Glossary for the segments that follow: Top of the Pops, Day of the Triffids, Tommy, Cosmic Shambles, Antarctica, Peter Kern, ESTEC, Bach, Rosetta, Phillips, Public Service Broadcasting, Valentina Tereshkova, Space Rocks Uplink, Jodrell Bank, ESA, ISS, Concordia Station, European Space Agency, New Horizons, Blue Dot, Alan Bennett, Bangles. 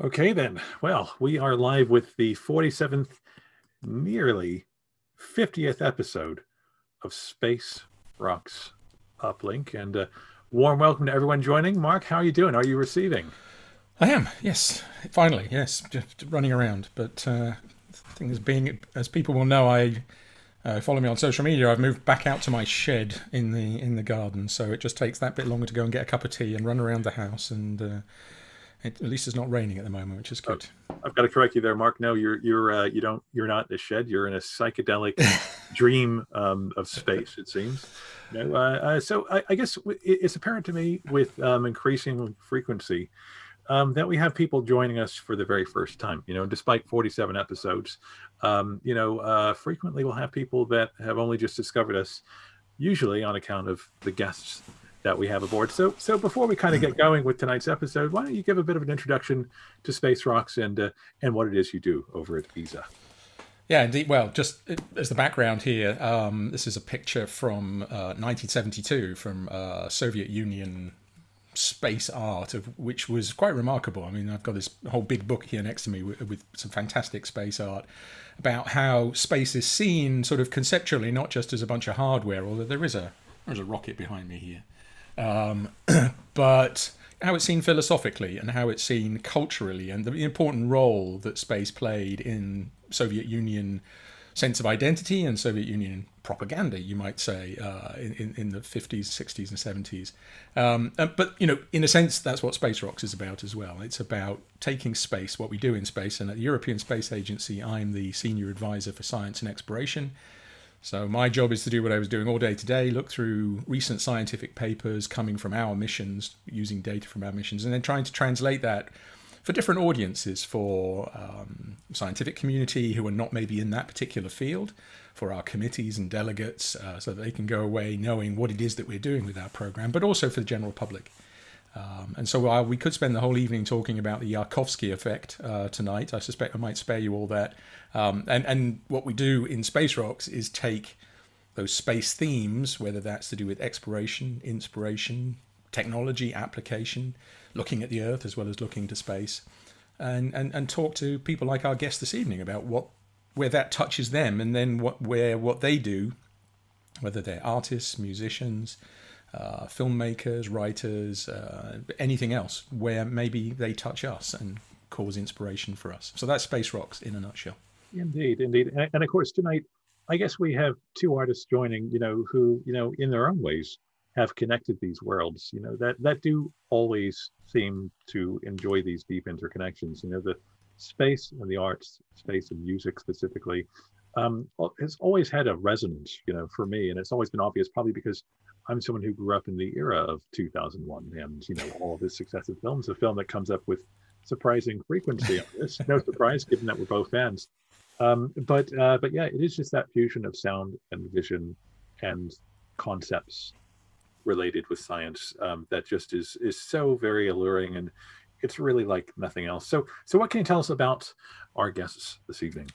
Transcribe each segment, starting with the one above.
Okay, then. Well, we are live with the 47th, nearly 50th episode of Space Rocks Uplink. And a warm welcome to everyone joining. Mark, how are you doing? Are you receiving? I am, yes. Finally, yes. Just running around. But the thing is, as people will know, I follow me on social media. I've moved back out to my shed in the garden. So it just takes that bit longer to go and get a cup of tea and run around the house and... at least it's not raining at the moment, which is good. Oh, I've got to correct you there, Mark. No, you're not in a shed. You're in a psychedelic dream of space, it seems. No, so I guess it's apparent to me with increasing frequency that we have people joining us for the very first time. You know, despite 47 episodes, frequently we'll have people that have only just discovered us, usually on account of the guests that we have aboard. So before we kind of get going with tonight's episode, why don't you give a bit of an introduction to Space Rocks and what it is you do over at ESA? Yeah, indeed. Well, just as the background here, this is a picture from 1972 from Soviet Union space art, which was quite remarkable. I mean, I've got this whole big book here next to me with some fantastic space art about how space is seen sort of conceptually, not just as a bunch of hardware, although there's a rocket behind me here. But how it's seen philosophically and how it's seen culturally and the important role that space played in Soviet Union sense of identity and Soviet Union propaganda, you might say, in the 50s, 60s and 70s. But, you know, in a sense, that's what Space Rocks is about as well. It's about taking space, what we do in space. And at the European Space Agency, I'm the Senior Advisor for Science and Exploration. So my job is to do what I was doing all day today, look through recent scientific papers coming from our missions, using data from our missions, and then trying to translate that for different audiences, for scientific community who are not maybe in that particular field, for our committees and delegates, so that they can go away knowing what it is that we're doing with our program, but also for the general public. And so while we could spend the whole evening talking about the Yarkovsky effect tonight, I suspect I might spare you all that. And what we do in Space Rocks is take those space themes, whether that's to do with exploration, inspiration, technology, application, looking at the Earth as well as looking to space, and talk to people like our guest this evening about where that touches them, and then what they do, whether they're artists, musicians, filmmakers, writers, anything else, where maybe they touch us and cause inspiration for us. So that's Space Rocks in a nutshell. Indeed, indeed. And of course, tonight, I guess we have two artists joining, you know, who, you know, in their own ways have connected these worlds, you know, that do always seem to enjoy these deep interconnections, you know, the space and the arts, space and music specifically. It's always had a resonance, you know, for me, and it's always been obvious, probably because I'm someone who grew up in the era of 2001 and, you know, all of his successive films, a film that comes up with surprising frequency on this. No surprise, given that we're both fans. But yeah, it is just that fusion of sound and vision and concepts related with science that just is so very alluring, and it's really like nothing else. So what can you tell us about our guests this evening?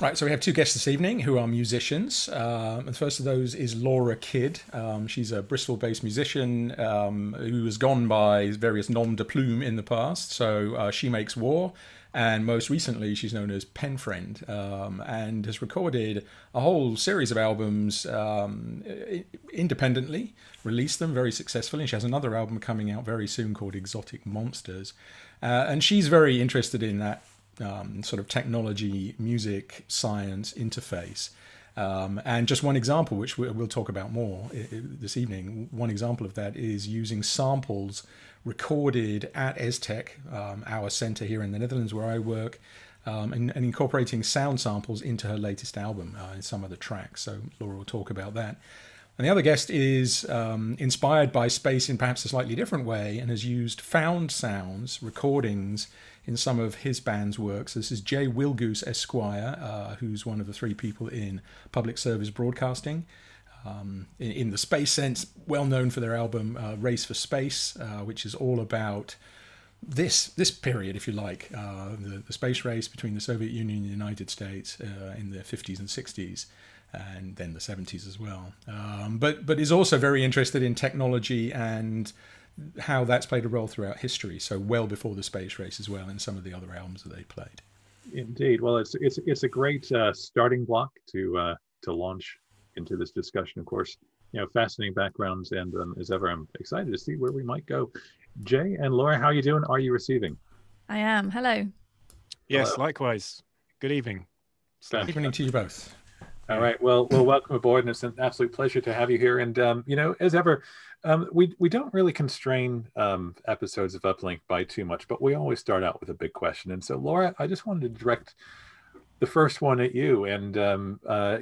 Right, so we have two guests this evening who are musicians. The first of those is Laura Kidd. She's a Bristol-based musician who has gone by various noms de plume in the past. So she makes war, and most recently she's known as Penfriend, and has recorded a whole series of albums independently, released them very successfully. And she has another album coming out very soon called Exotic Monsters. And she's very interested in that sort of technology, music, science interface. And just one example, which we'll talk about more this evening, one example of that is using samples recorded at ESTEC, our centre here in the Netherlands where I work, and incorporating sound samples into her latest album in some of the tracks. So Laura will talk about that. And the other guest is inspired by space in perhaps a slightly different way and has used found sounds, recordings, in some of his band's works. This is J. Willgoose Esquire, who's one of the three people in Public Service Broadcasting. In the space sense, well known for their album Race for Space, which is all about this period, if you like, the space race between the Soviet Union and the United States in the 50s and 60s. And then the 70s as well, but is also very interested in technology and how that's played a role throughout history, so well before the space race as well, in some of the other realms that they played. Indeed. Well, it's a great starting block to launch into this discussion, of course. You know, fascinating backgrounds, and as ever, I'm excited to see where we might go. Jay and Laura, how are you doing? Are you receiving? I am. Hello. Yes, hello. Likewise. Good evening. Good evening to you both. All right. Well, welcome aboard, and it's an absolute pleasure to have you here. And you know, as ever, we don't really constrain episodes of Uplink by too much, but we always start out with a big question. And so, Laura, I just wanted to direct the first one at you, and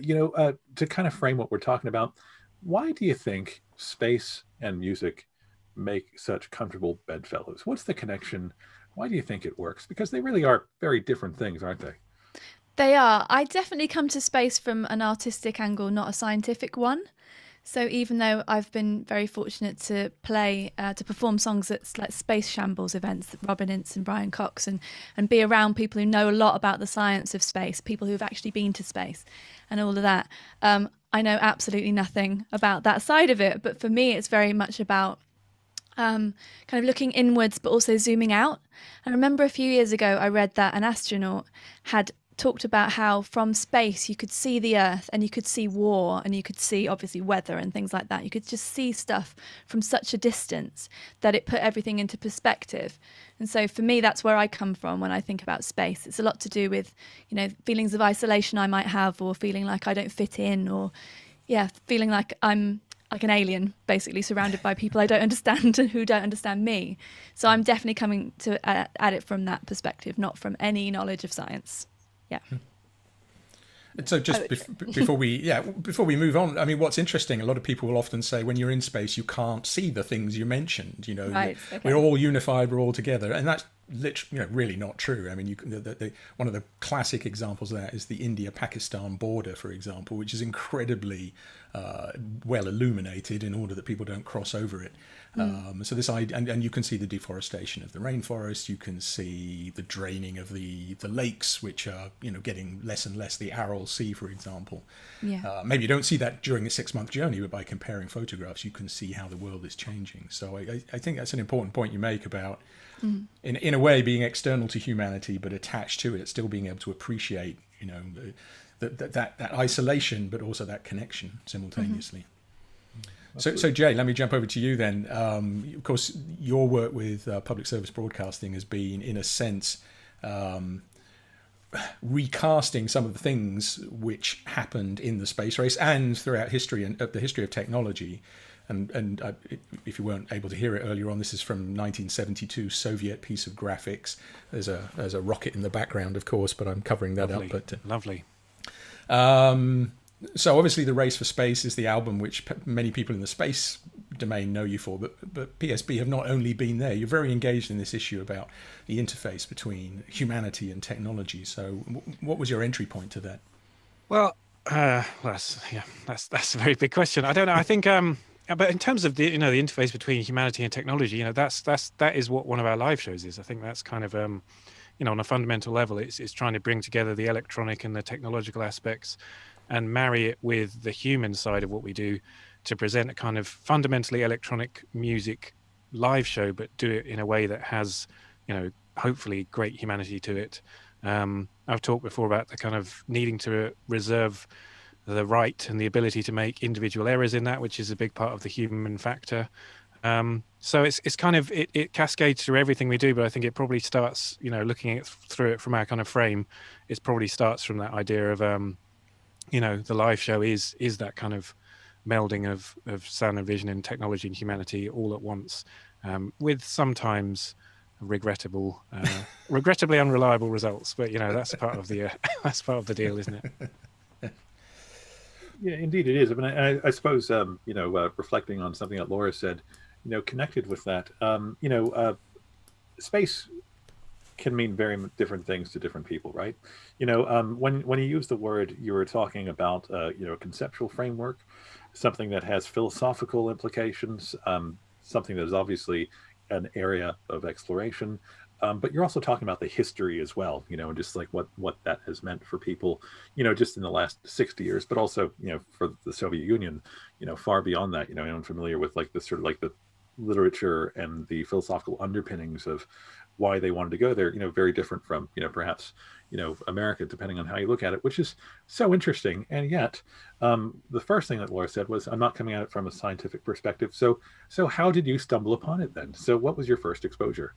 you know, to kind of frame what we're talking about. Why do you think space and music make such comfortable bedfellows? What's the connection? Why do you think it works? Because they really are very different things, aren't they? They are. I definitely come to space from an artistic angle, not a scientific one. So even though I've been very fortunate to play, to perform songs at like Space Shambles events that Robin Ince and Brian Cox, and be around people who know a lot about the science of space, people who've actually been to space and all of that, I know absolutely nothing about that side of it. But for me, it's very much about kind of looking inwards, but also zooming out. I remember a few years ago, I read that an astronaut had talked about how from space you could see the Earth, and you could see war, and you could see obviously weather and things like that. You could just see stuff from such a distance that it put everything into perspective. And so for me, that's where I come from when I think about space. It's a lot to do with, you know, feelings of isolation I might have, or feeling like I don't fit in, or yeah, feeling like I'm like an alien, basically surrounded by people I don't understand and who don't understand me. So I'm definitely coming to at it from that perspective, not from any knowledge of science. Yeah. And so just before we move on, I mean, what's interesting, a lot of people will often say when you're in space, you can't see the things you mentioned, you know, right, okay. We're all unified, we're all together. And that's literally, you know, really not true. I mean, you can, one of the classic examples of that is the India-Pakistan border, for example, which is incredibly well illuminated in order that people don't cross over it. So this idea, and you can see the deforestation of the rainforest, you can see the draining of the lakes, which are, you know, getting less and less, the Aral Sea, for example. Yeah. Maybe you don't see that during a 6-month journey, but by comparing photographs, you can see how the world is changing. So I think that's an important point you make about, in a way, being external to humanity, but attached to it, still being able to appreciate, you know, that isolation, but also that connection simultaneously. So Jay, let me jump over to you then. Of course, your work with Public Service Broadcasting has been, in a sense, recasting some of the things which happened in the space race and throughout history and the history of technology. And if you weren't able to hear it earlier on, this is from 1972 Soviet piece of graphics. There's a rocket in the background, of course, but I'm covering that up. But lovely. So obviously, the Race for Space is the album which many people in the space domain know you for, but PSB have not only been there. You're very engaged in this issue about the interface between humanity and technology. So, what was your entry point to that? Well, that's a very big question. I don't know. I think, but in terms of the interface between humanity and technology, you know, that is what one of our live shows is. I think that's kind of you know, on a fundamental level, it's trying to bring together the electronic and the technological aspects and marry it with the human side of what we do to present a kind of fundamentally electronic music live show, but do it in a way that has, you know, hopefully great humanity to it. I've talked before about the kind of needing to reserve the right and the ability to make individual errors in that, which is a big part of the human factor. So it's kind of, it cascades through everything we do, but I think it probably starts, you know, looking at through it from our kind of frame, it probably starts from that idea of, you know, the live show is that kind of melding of sound and vision and technology and humanity all at once, with sometimes regrettably unreliable results. But you know, that's part of the that's part of the deal, isn't it? Yeah, indeed it is. I mean, I suppose you know, reflecting on something that Laura said, you know, connected with that, you know, space can mean very different things to different people, right? You know, when you use the word, you were talking about, you know, a conceptual framework, something that has philosophical implications, something that is obviously an area of exploration, but you're also talking about the history as well, you know, and just like what that has meant for people, you know, just in the last 60 years, but also, you know, for the Soviet Union, you know, far beyond that. You know, I'm familiar with like the sort of like the literature and the philosophical underpinnings of why they wanted to go there, very different from, perhaps, America, depending on how you look at it, which is so interesting. And yet, the first thing that Laura said was, I'm not coming at it from a scientific perspective. So how did you stumble upon it then? So what was your first exposure?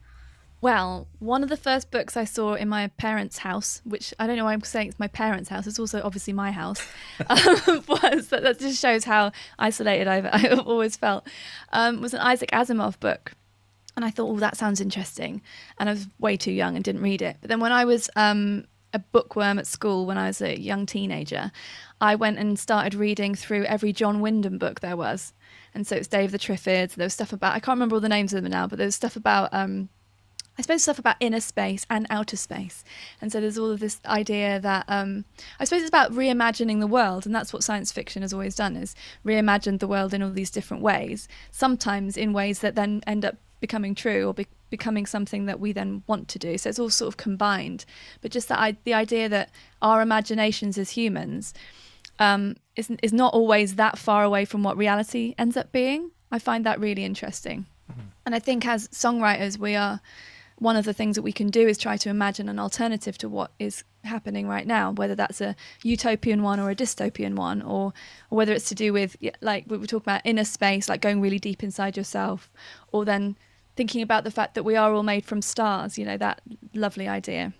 Well, one of the first books I saw in my parents' house, which I don't know why I'm saying it's my parents' house, it's also obviously my house, was, that just shows how isolated I've always felt, was an Isaac Asimov book. And I thought, oh, that sounds interesting. And I was way too young and didn't read it. But then when I was a bookworm at school, when I was a young teenager, I went and started reading through every John Wyndham book there was. And so it's Day of the Triffids. There was stuff about, I can't remember all the names of them now, but there was stuff about, I suppose, stuff about inner space and outer space. And so there's all of this idea that, I suppose it's about reimagining the world. And that's what science fiction has always done, is reimagined the world in all these different ways, sometimes in ways that then end up becoming true or becoming something that we then want to do. So it's all sort of combined, but just that the idea that our imaginations as humans is not always that far away from what reality ends up being. I find that really interesting. Mm-hmm. And I think as songwriters, we are, one of the things that we can do is try to imagine an alternative to what is happening right now, whether that's a utopian one or a dystopian one, or whether it's to do with, like we were talking about, inner space, like going really deep inside yourself, or then thinking about the fact that we are all made from stars, that lovely idea.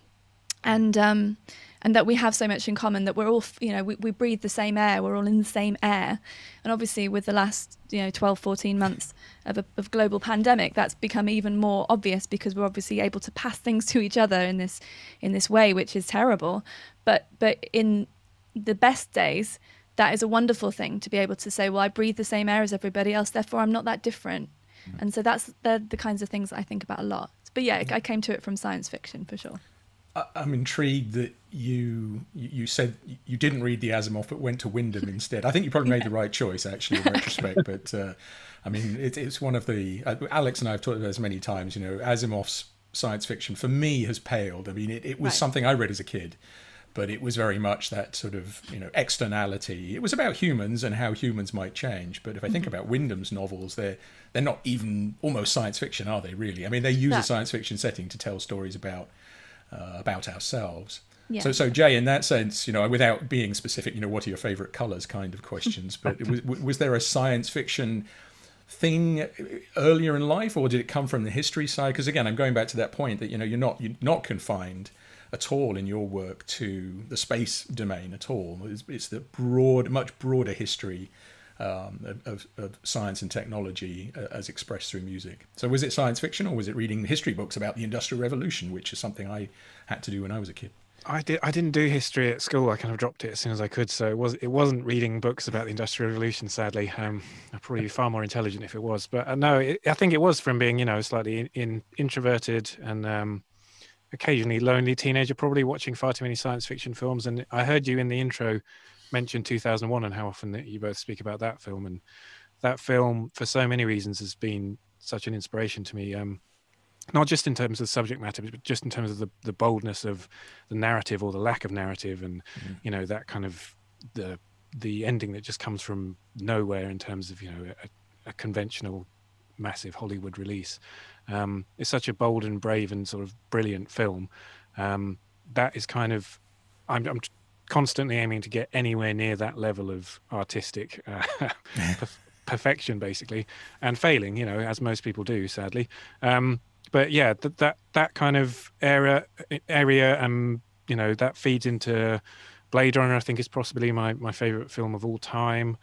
And that we have so much in common, that we're all, we breathe the same air, we're all in the same air. And obviously with the last, 12, 14 months of global pandemic, that's become even more obvious, because we're obviously able to pass things to each other in this way, which is terrible. But in the best days, that is a wonderful thing, to be able to say, well, I breathe the same air as everybody else, therefore I'm not that different. Mm-hmm. And so they're the kinds of things that I think about a lot. But yeah, I came to it from science fiction for sure. I'm intrigued that you said you didn't read the Asimov but went to Wyndham instead. I think you probably made the right choice, actually, in retrospect. But I mean, it's one of the Alex and I have talked about this many times. Asimov's science fiction for me has paled. I mean, it was something I read as a kid, but it was very much that sort of externality. It was about humans and how humans might change. But if I think about Wyndham's novels, they're not even almost science fiction, are they? Really? I mean, they use a science fiction setting to tell stories about ourselves. Yeah. So Jay, in that sense, without being specific, what are your favorite colors kind of questions, but was there a science fiction thing earlier in life, or did it come from the history side? Because again, I'm going back to that point that, you're not confined at all in your work to the space domain at all. It's the much broader history of science and technology as expressed through music. So was it science fiction, or was it reading history books about the Industrial Revolution, which is something I had to do when I was a kid? I didn't do history at school. I kind of dropped it as soon as I could. So it wasn't reading books about the Industrial Revolution, sadly. I'm probably far more intelligent if it was. But no, I think it was from being, slightly introverted and occasionally lonely teenager, probably watching far too many science fiction films. And I heard you in the intro mentioned 2001 and how often that you both speak about that film, and that film for so many reasons has been such an inspiration to me, not just in terms of subject matter, but just in terms of the boldness of the narrative, or the lack of narrative, and that kind of the ending that just comes from nowhere in terms of a conventional massive Hollywood release. It's such a bold and brave and sort of brilliant film, that is kind of, I'm constantly aiming to get anywhere near that level of artistic perfection, basically, and failing, as most people do, sadly. But yeah, that kind of area, and that feeds into Blade Runner. I think is possibly my favorite film of all time.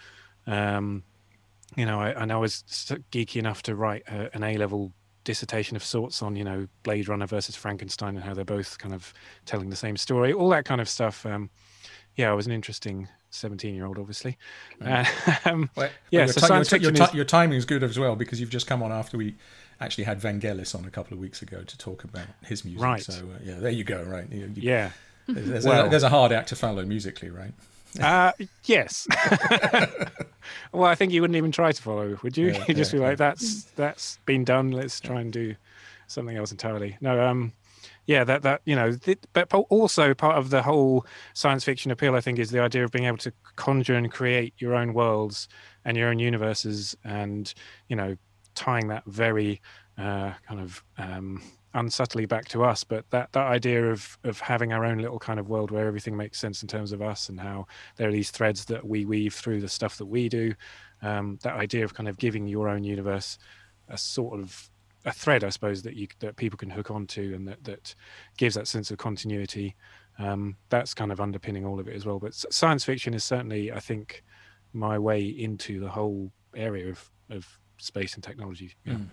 I was geeky enough to write an A-level dissertation of sorts on Blade Runner versus Frankenstein, and how they're both kind of telling the same story, all that kind of stuff. Yeah, I was an interesting 17-year-old, obviously. Your timing is good as well, because you've just come on after we actually had Vangelis on a couple of weeks ago to talk about his music. Right. So yeah, there you go. Right. Yeah. There's a hard act to follow musically, right? Yes. Well, I think you wouldn't even try to follow, would you? Yeah, you'd just be like, that's been done. Let's try and do something else entirely. No. Yeah, but also part of the whole science fiction appeal, I think, is the idea of being able to conjure and create your own worlds and your own universes, and tying that very kind of unsubtly back to us, but that idea of having our own little kind of world where everything makes sense in terms of us, and how there are these threads that we weave through the stuff that we do, that idea of kind of giving your own universe a sort of a thread, I suppose, that people can hook onto, and that gives that sense of continuity. That's kind of underpinning all of it as well. But science fiction is certainly, I think, my way into the whole area of space and technology. Yeah. Mm.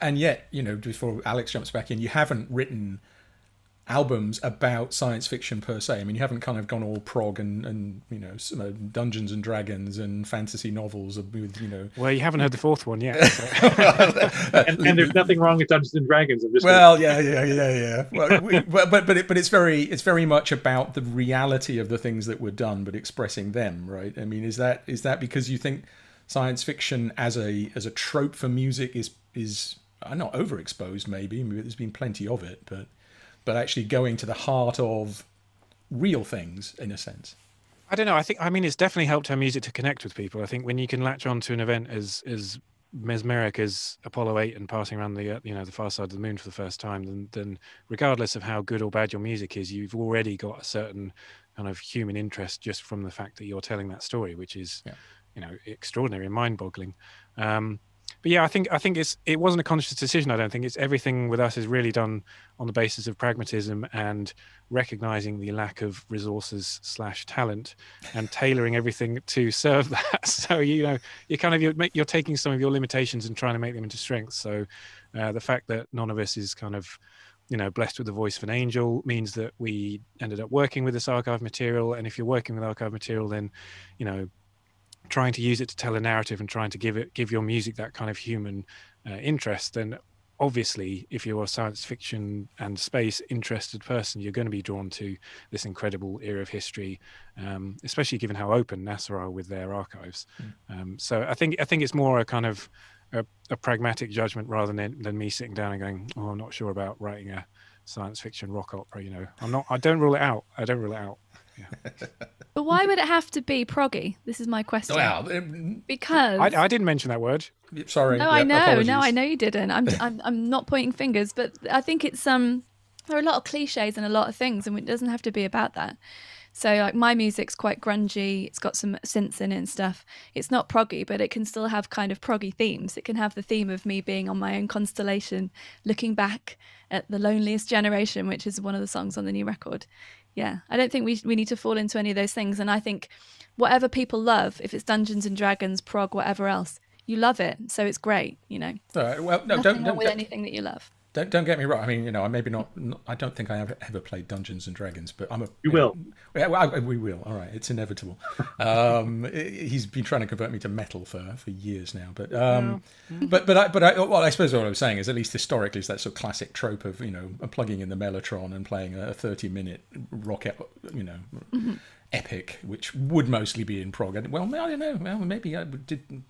And yet, you know, before Alex jumps back in, you haven't written albums about science fiction per se. I mean, you haven't kind of gone all prog and you know, Dungeons and Dragons and fantasy novels with, you know. Well, you haven't heard the fourth one yet. So. and there's nothing wrong with Dungeons and Dragons. Yeah. Well, but it's very much about the reality of the things that were done, but expressing them, right? I mean, is that because you think science fiction as a trope for music is not overexposed? Maybe there's been plenty of it, but actually going to the heart of real things, in a sense. I don't know. I mean, it's definitely helped her music to connect with people. I think when you can latch on to an event as mesmeric as Apollo 8 and passing around the the far side of the moon for the first time, then regardless of how good or bad your music is, you've already got a certain kind of human interest just from the fact that you're telling that story, which is, you know, extraordinary and mind-boggling. But yeah, I think it wasn't a conscious decision. I don't think it's everything with us is really done on the basis of pragmatism and recognizing the lack of resources / talent and tailoring everything to serve that. So you're taking some of your limitations and trying to make them into strengths. So the fact that none of us is kind of blessed with the voice of an angel means that we ended up working with this archive material. And if you're working with archive material, then trying to use it to tell a narrative and trying to give your music that kind of human interest, then obviously if you're a science fiction and space interested person, you're going to be drawn to this incredible era of history, especially given how open NASA are with their archives. Mm. So I think it's more a kind of a pragmatic judgment rather than me sitting down and going, oh, I'm not sure about writing a science fiction rock opera. I don't rule it out. Yeah. But why would it have to be proggy? This is my question. Well, because I didn't mention that word. Sorry. No, yeah, I know. Apologies. No, I know you didn't. I'm not pointing fingers, but I think it's there are a lot of cliches and a lot of things, and it doesn't have to be about that. So like my music's quite grungy. It's got some synths in it and stuff. It's not proggy, but it can still have kind of proggy themes. It can have the theme of me being on my own constellation, looking back at the loneliest generation, which is one of the songs on the new record. Yeah, I don't think we need to fall into any of those things. And I think whatever people love, if it's Dungeons and Dragons, prog, whatever else, you love it, so it's great, you know. All right, well, no, don't anything that you love. Don't get me wrong. I mean, I maybe not. I don't think I have ever played Dungeons and Dragons, but I'm a. You will. Yeah, well, we will. All right, it's inevitable. He's been trying to convert me to metal for years now, but I suppose what I'm saying is, at least historically, is that sort of classic trope of plugging in the mellotron and playing a 30-minute rock epic, which would mostly be in prog. And, well, I don't know. Well, maybe I did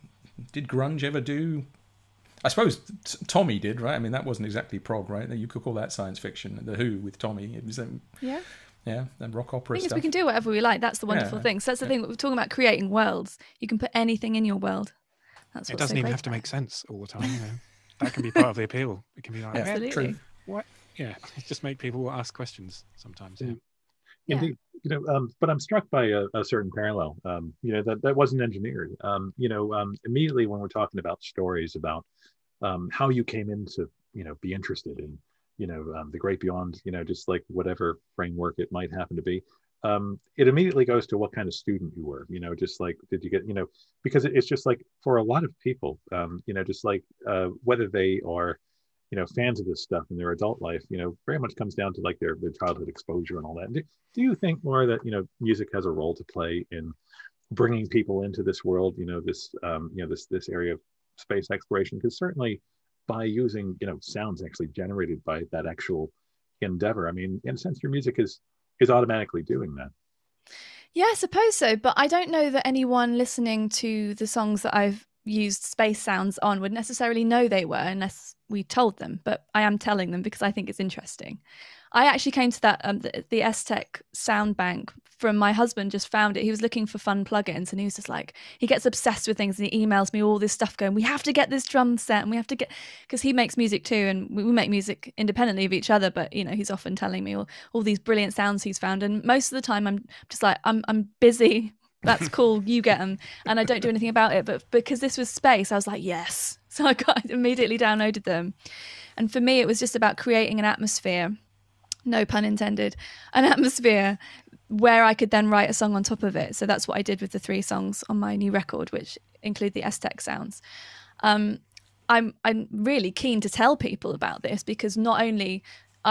grunge ever do? I suppose Tommy did, right? I mean, that wasn't exactly prog, right? You could call that science fiction. The Who with Tommy, it was that rock opera stuff. The thing is, we can do whatever we like. That's the wonderful thing. So that's the thing that we're talking about, creating worlds. You can put anything in your world. That's what it doesn't even have to make sense all the time. You know? That can be part of the appeal. It can be like, absolutely. What? Yeah, just make people ask questions sometimes. Yeah. Indeed, but I'm struck by a certain parallel. That wasn't engineered. Immediately when we're talking about stories about how you came in to be interested in the great beyond, just like whatever framework it might happen to be, it immediately goes to what kind of student you were. Just like, did you get because it's just like for a lot of people, just like whether they are fans of this stuff in their adult life, very much comes down to like their childhood exposure and all that. Do you think, Laura, that music has a role to play in bringing people into this world, this area of space exploration? Because certainly by using sounds actually generated by that actual endeavor, I mean, in a sense, your music is automatically doing that. Yeah, I suppose so, but I don't know that anyone listening to the songs that I've used space sounds on would necessarily know they were unless we told them, but I am telling them because I think it's interesting. I actually came to that the ESTEC sound bank from my husband just found it. He was looking for fun plugins, and he was just like, he gets obsessed with things, and he emails me all this stuff going, we have to get this drum set, and we have to get, because he makes music too, and we make music independently of each other, but you know, he's often telling me all these brilliant sounds he's found, and most of the time I'm just like, I'm busy, that's cool, you get them, and I don't do anything about it. But because this was space, I was like, yes. So I immediately downloaded them. And for me, it was just about creating an atmosphere, no pun intended, an atmosphere where I could then write a song on top of it. So that's what I did with the 3 songs on my new record, which include the ESTEC sounds. I'm really keen to tell people about this, because not only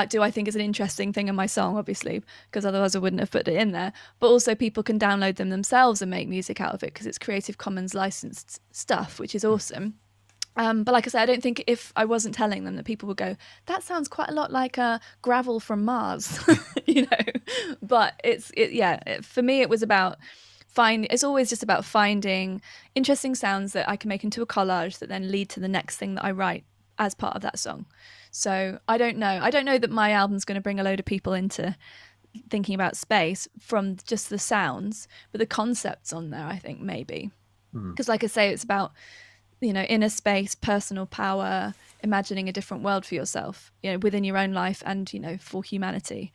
do I think it's an interesting thing in my song, obviously, because otherwise I wouldn't have put it in there, but also people can download them themselves and make music out of it, because it's Creative Commons licensed stuff, which is awesome. But like I said, I don't think if I wasn't telling them that people would go, that sounds quite a lot like gravel from Mars, you know. But for me, it was about it's always just about finding interesting sounds that I can make into a collage that then lead to the next thing that I write as part of that song. So I don't know that my album's going to bring a load of people into thinking about space from just the sounds, but the concepts on there, I think maybe, because like I say, it's about, you know, inner space, personal power, imagining a different world for yourself, you know, within your own life and, you know, for humanity.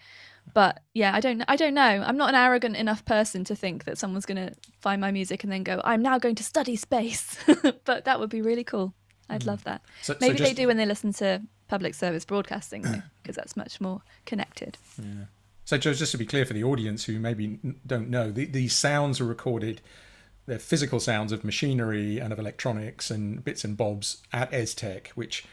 But yeah, I don't know. I'm not an arrogant enough person to think that someone's going to find my music and then go, I'm now going to study space. But that would be really cool. I'd love that. So, maybe they do when they listen to Public Service Broadcasting, because that's much more connected. Yeah. So just to be clear for the audience who maybe don't know, these sounds are recorded. They're physical sounds of machinery and of electronics and bits and bobs at ESTEC, which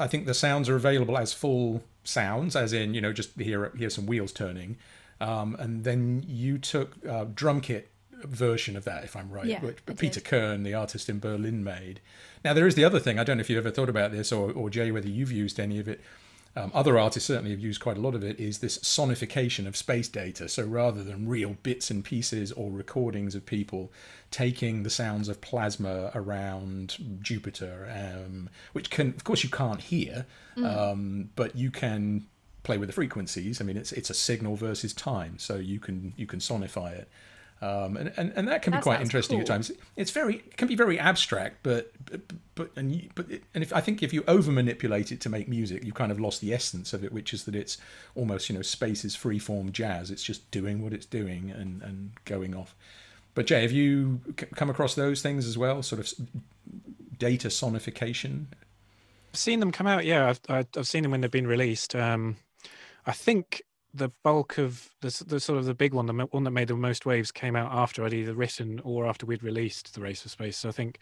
I think the sounds are available as full sounds, as in, you know, just hear some wheels turning. And then you took a drum kit version of that, if I'm right, yeah, which Peter Kern, the artist in Berlin, made. Now, there is the other thing. I don't know if you've ever thought about this, or Jay, whether you've used any of it. Other artists certainly have used quite a lot of it, is this sonification of space data. So rather than real bits and pieces or recordings of people, taking the sounds of plasma around Jupiter, which can, of course, you can't hear, but you can play with the frequencies. I mean, it's a signal versus time, so you can sonify it. And that can be quite interesting at times. It can be very abstract, but I think if you over manipulate it to make music, you've kind of lost the essence of it, which is that it's almost, you know, space is free form jazz. It's just doing what it's doing and going off. But Jay, have you come across those things as well? Sort of data sonification. I've seen them come out. Yeah, I've seen them when they've been released. I think the bulk of the sort of the big one, the one that made the most waves, came out after I'd either written or after we'd released the Race for Space. So I think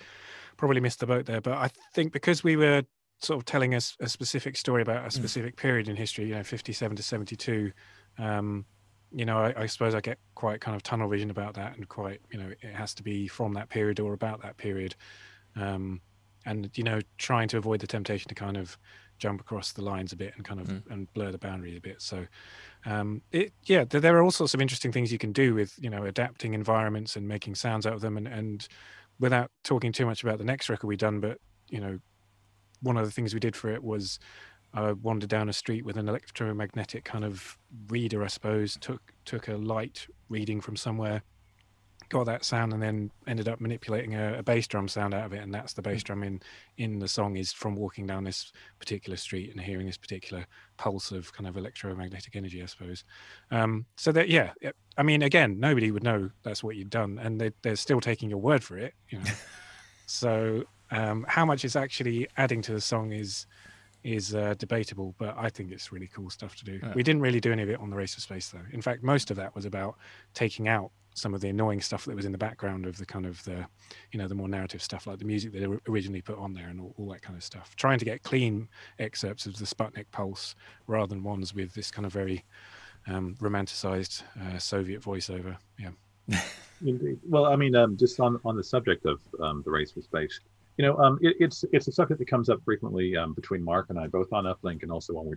probably missed the boat there. But I think because we were sort of telling us a specific story about a specific period in history, you know, 57 to 72, you know, I suppose I get quite kind of tunnel vision about that, and quite, you know, it has to be from that period or about that period. And, you know, trying to avoid the temptation to kind of jump across the lines a bit and kind of and blur the boundaries a bit. So there are all sorts of interesting things you can do with, you know, adapting environments and making sounds out of them. And without talking too much about the next record we've done, but, you know, one of the things we did for it was I wandered down a street with an electromagnetic kind of reader, I suppose, took a light reading from somewhere, got that sound, and then ended up manipulating a bass drum sound out of it, and that's the bass drum in the song, is from walking down this particular street and hearing this particular pulse of kind of electromagnetic energy, I suppose. So that, yeah, I mean, again, nobody would know that's what you've done, and they're still taking your word for it, you know. So how much it's actually adding to the song is debatable, but I think it's really cool stuff to do. We didn't really do any of it on the Race for Space, though. In fact, most of that was about taking out some of the annoying stuff that was in the background of the kind of the, you know, the more narrative stuff, like the music that they originally put on there and all that kind of stuff. Trying to get clean excerpts of the Sputnik pulse rather than ones with this kind of very romanticized Soviet voiceover. Yeah. Indeed. Well, I mean, just on the subject of the Race for Space, you know, it's a subject that comes up frequently between Mark and I, both on Uplink and also when we're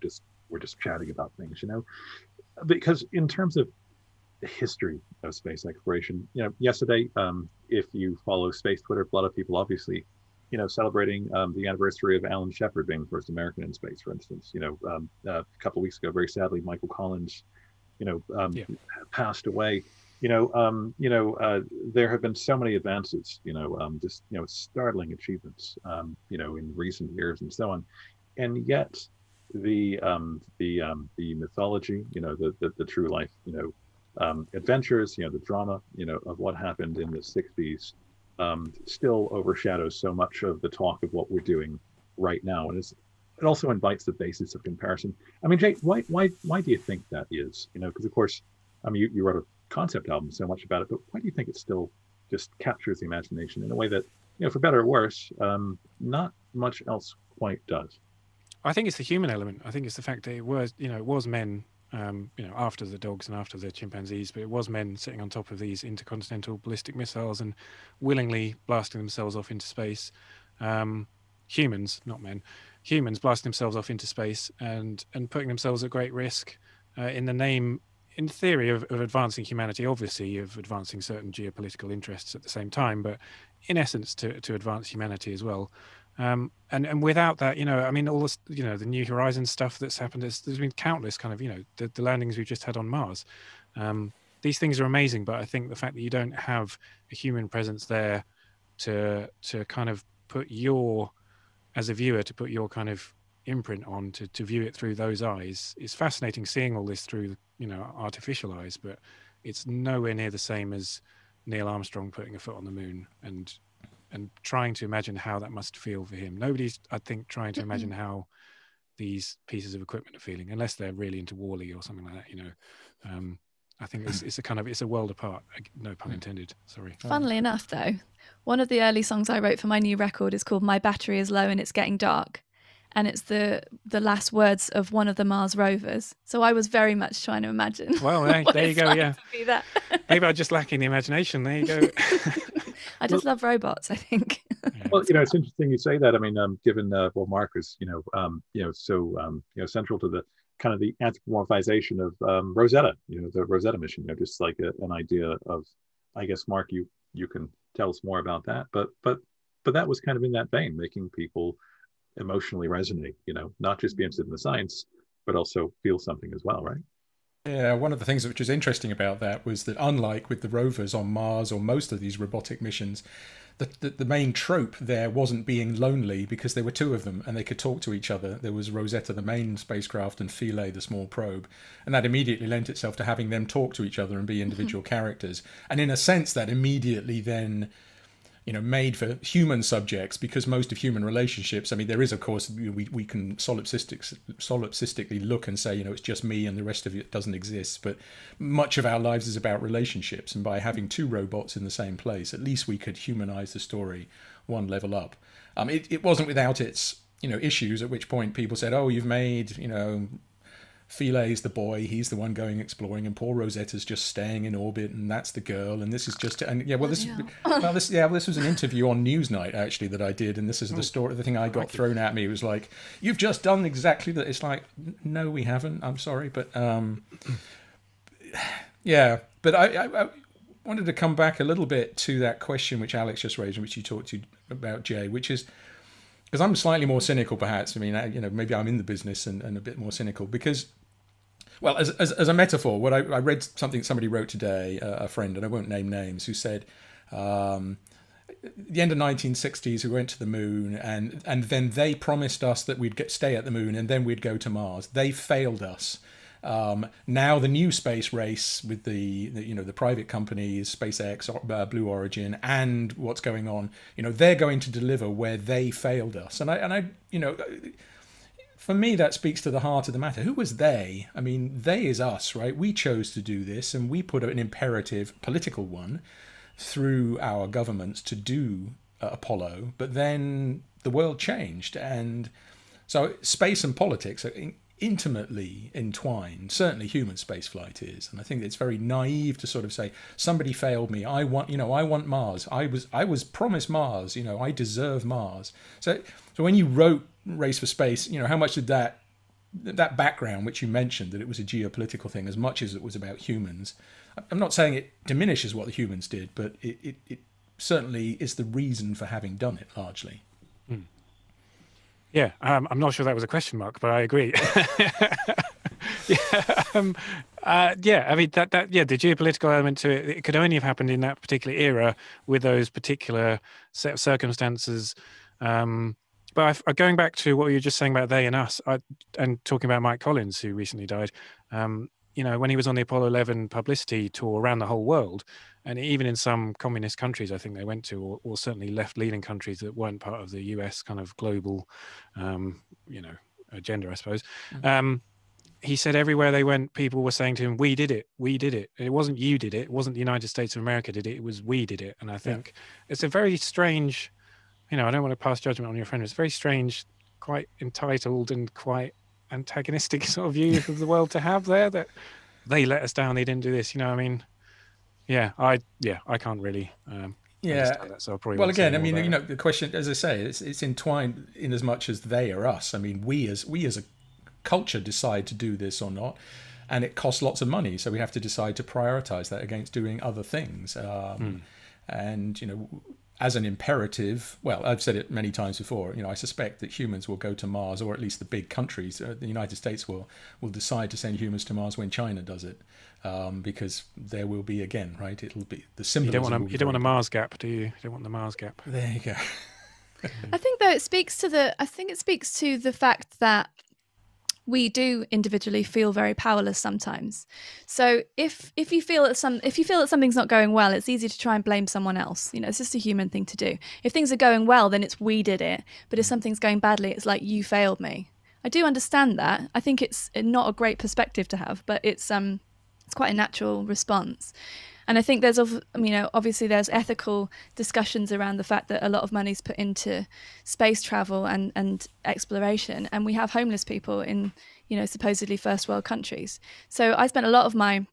just chatting about things, you know, because in terms of the history of space exploration, you know, yesterday, if you follow space Twitter, a lot of people obviously, you know, celebrating the anniversary of Alan Shepard being the first American in space, for instance. You know, a couple of weeks ago, very sadly, Michael Collins passed away. There have been so many advances, startling achievements, in recent years and so on. And yet the mythology, the true life, adventures, the drama, of what happened in the 60s still overshadows so much of the talk of what we're doing right now. And it also invites the basis of comparison. I mean, Jake, why do you think that is? Because of course, I mean, you wrote a concept album so much about it, but why do you think it still just captures the imagination in a way that, for better or worse, not much else quite does? I think it's the human element. I think it's the fact that it was men, after the dogs and after the chimpanzees, but it was men sitting on top of these intercontinental ballistic missiles and willingly blasting themselves off into space. Humans, not men, humans blasting themselves off into space and putting themselves at great risk in the name, in theory, of advancing humanity, obviously, of advancing certain geopolitical interests at the same time, but in essence to advance humanity as well. And without that, I mean, all this, the New Horizons stuff that's happened, there's been countless kind of, the landings we've just had on Mars. These things are amazing, but I think the fact that you don't have a human presence there to kind of put your, as a viewer, to put your kind of imprint on, to view it through those eyes, it's fascinating seeing all this through, artificial eyes, but it's nowhere near the same as Neil Armstrong putting a foot on the moon and trying to imagine how that must feel for him. Nobody's, I think, trying to imagine how these pieces of equipment are feeling, unless they're really into Wall-E or something like that, I think it's a world apart, no pun intended, sorry. Funnily enough, though, one of the early songs I wrote for my new record is called My Battery Is Low and It's Getting Dark. And it's the last words of one of the Mars rovers. So I was very much trying to imagine. Well, there you go, like, yeah. Maybe I'm just lacking the imagination. There you go. I just love robots, I think. Well, it's interesting you say that. I mean, given Mark is, central to the kind of the anthropomorphization of Rosetta, the Rosetta mission, just like an idea of, I guess, Mark, you can tell us more about that. But that was kind of in that vein, making people emotionally resonate, not just be interested in the science, but also feel something as well, right? Yeah, one of the things which was interesting about that was that unlike with the rovers on Mars or most of these robotic missions, the main trope there wasn't being lonely, because there were two of them and they could talk to each other. There was Rosetta, the main spacecraft, and Philae, the small probe, and that immediately lent itself to having them talk to each other and be individual characters. And in a sense, that immediately then made for human subjects, because most of human relationships, I mean, there is, of course, we can solipsistically look and say, it's just me and the rest of it doesn't exist. But much of our lives is about relationships. And by having two robots in the same place, at least we could humanize the story one level up. It wasn't without its, issues, at which point people said, oh, you've made, Philae's the boy, he's the one going exploring, and poor Rosetta's just staying in orbit, and that's the girl, and this is just, and yeah, well, this, well, this, yeah, well, this was an interview on Newsnight actually that I did, and this is the story, the thing I got thrown at me. It was like, you've just done exactly that. It's like, no, we haven't. I'm sorry, but yeah. But I wanted to come back a little bit to that question which Alex just raised, and which you talked to about, Jay, which is, because I'm slightly more cynical, perhaps. I mean, maybe I'm in the business and a bit more cynical because, well, as a metaphor, what I read something somebody wrote today, a friend, and I won't name names, who said, at the end of 1960s, we went to the moon, and then they promised us that we'd stay at the moon, and then we'd go to Mars. They failed us. Now the new space race with the private companies, SpaceX, Blue Origin, and what's going on, they're going to deliver where they failed us. And I, for me, that speaks to the heart of the matter. Who was they? I mean, they is us, right? We chose to do this, and we put an imperative, political one, through our governments to do Apollo, but then the world changed. And so space and politics are intimately entwined, certainly human spaceflight is, and I think it's very naive to sort of say somebody failed me. I want, I want Mars. I was promised Mars. I deserve Mars. So when you wrote Race for Space, how much did that background which you mentioned, that it was a geopolitical thing as much as it was about humans? I'm not saying it diminishes what the humans did, but it certainly is the reason for having done it largely. Yeah, I'm not sure that was a question mark, but I agree. Yeah, I mean that the geopolitical element to it could only have happened in that particular era with those particular set of circumstances. But going back to what you were just saying about they and us, and talking about Mike Collins, who recently died, you know, when he was on the Apollo 11 publicity tour around the whole world, and even in some communist countries I think they went to, or certainly left-leaning countries that weren't part of the US kind of global, you know, agenda, I suppose. He said everywhere they went, people were saying to him, "We did it, we did it. It wasn't you did it. It wasn't the United States of America did it. It was we did it." And I think it's a very strange... You know, I don't want to pass judgment on your friend. It's a very strange, quite entitled and quite antagonistic sort of view of the world to have there, that they let us down, they didn't do this. You know, I mean, I can't really understand that, so I'll probably... Well, again, I mean, you know, the question, as I say, it's entwined in as much as they are us. I mean, we as a culture decide to do this or not, and it costs lots of money, so we have to decide to prioritize that against doing other things. And, you know, as an imperative, well, I've said it many times before, you know, I suspect that humans will go to Mars, or at least the big countries, the United States will decide to send humans to Mars when China does it, because there will be, again, right, it'll be the symbolism. You don't want a Mars gap, do you? You don't want the Mars gap. There you go. I think, though, it speaks to the fact that we do individually feel very powerless sometimes. So if you feel that something's not going well, it's easy to try and blame someone else. You know, it's just a human thing to do. If things are going well, then it's we did it. But if something's going badly, it's like you failed me. I do understand that. I think it's not a great perspective to have, but it's quite a natural response. And I think there's, you know, obviously there's ethical discussions around the fact that a lot of money's put into space travel and exploration, and we have homeless people in, you know, supposedly first world countries. So I spent a lot of my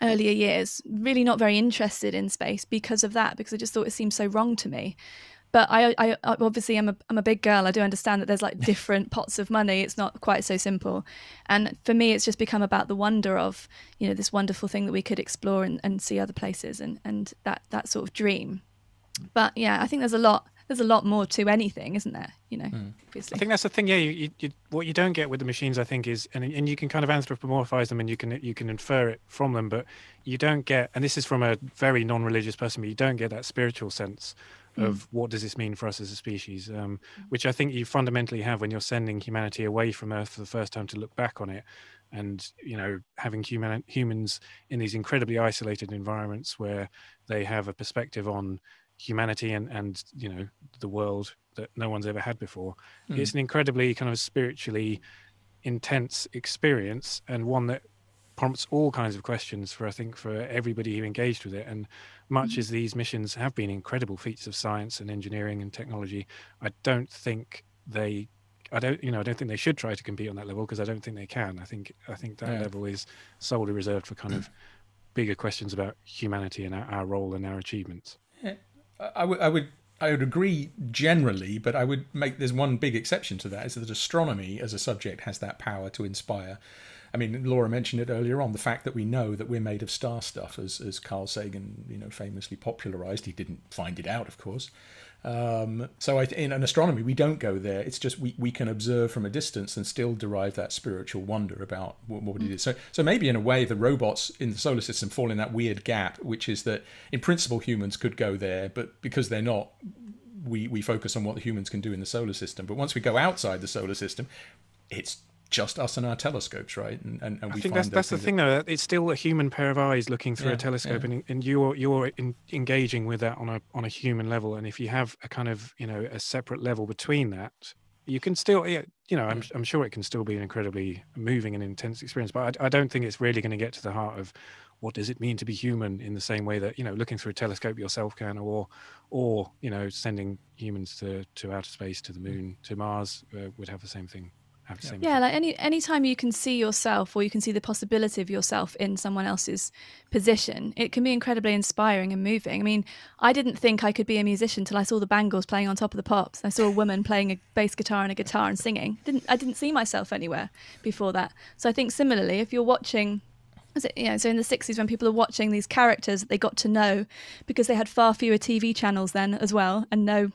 earlier years really not very interested in space because of that, because I just thought it seemed so wrong to me. But I obviously I'm a big girl. I do understand that there's like different pots of money. It's not quite so simple. And for me, it's just become about the wonder of, you know, this wonderful thing that we could explore and see other places and that sort of dream. But yeah, I think there's a lot more to anything, isn't there? You know, obviously. I think that's the thing. Yeah, what you don't get with the machines, I think, is, and you can kind of anthropomorphize them, and you can infer it from them, but you don't get, and this is from a very non-religious person, but you don't get that spiritual sense of what does this mean for us as a species, which I think you fundamentally have when you're sending humanity away from Earth for the first time to look back on it, and, you know, having humans in these incredibly isolated environments where they have a perspective on humanity and you know, the world that no one's ever had before. It's an incredibly kind of spiritually intense experience, and one that prompts all kinds of questions for everybody who engaged with it. And much as these missions have been incredible feats of science and engineering and technology, I don't think they should try to compete on that level, because I don't think they can. I think that level is solely reserved for kind of bigger questions about humanity and our role and our achievements. Yeah. I would agree generally, but I would make there's one big exception to that, is that astronomy as a subject has that power to inspire. I mean, Laura mentioned it earlier on, the fact that we know that we're made of star stuff, as Carl Sagan, you know, famously popularized. He didn't find it out, of course. So in an astronomy, we don't go there. It's just we can observe from a distance and still derive that spiritual wonder about what it is. So maybe in a way, the robots in the solar system fall in that weird gap, which is that in principle, humans could go there, but because they're not, we focus on what the humans can do in the solar system. But once we go outside the solar system, it's just us and our telescopes, right? And we find that's the thing, though. It's still a human pair of eyes looking through a telescope, and you're engaging with that on a human level. And if you have a kind of, you know, a separate level between that, you can still, you know, I'm sure it can still be an incredibly moving and intense experience. But I don't think it's really going to get to the heart of what does it mean to be human in the same way that, you know, looking through a telescope yourself can, or you know, sending humans to outer space, to the moon, to Mars, would have the same thing. Yeah, like any time you can see yourself, or you can see the possibility of yourself in someone else's position, it can be incredibly inspiring and moving. I mean, I didn't think I could be a musician till I saw the Bangles playing on Top of the Pops. I saw a woman playing a bass guitar and a guitar and singing. I didn't see myself anywhere before that. So I think similarly, if you're watching, you know, so in the 60s, when people are watching these characters that they got to know, because they had far fewer TV channels then as well, and no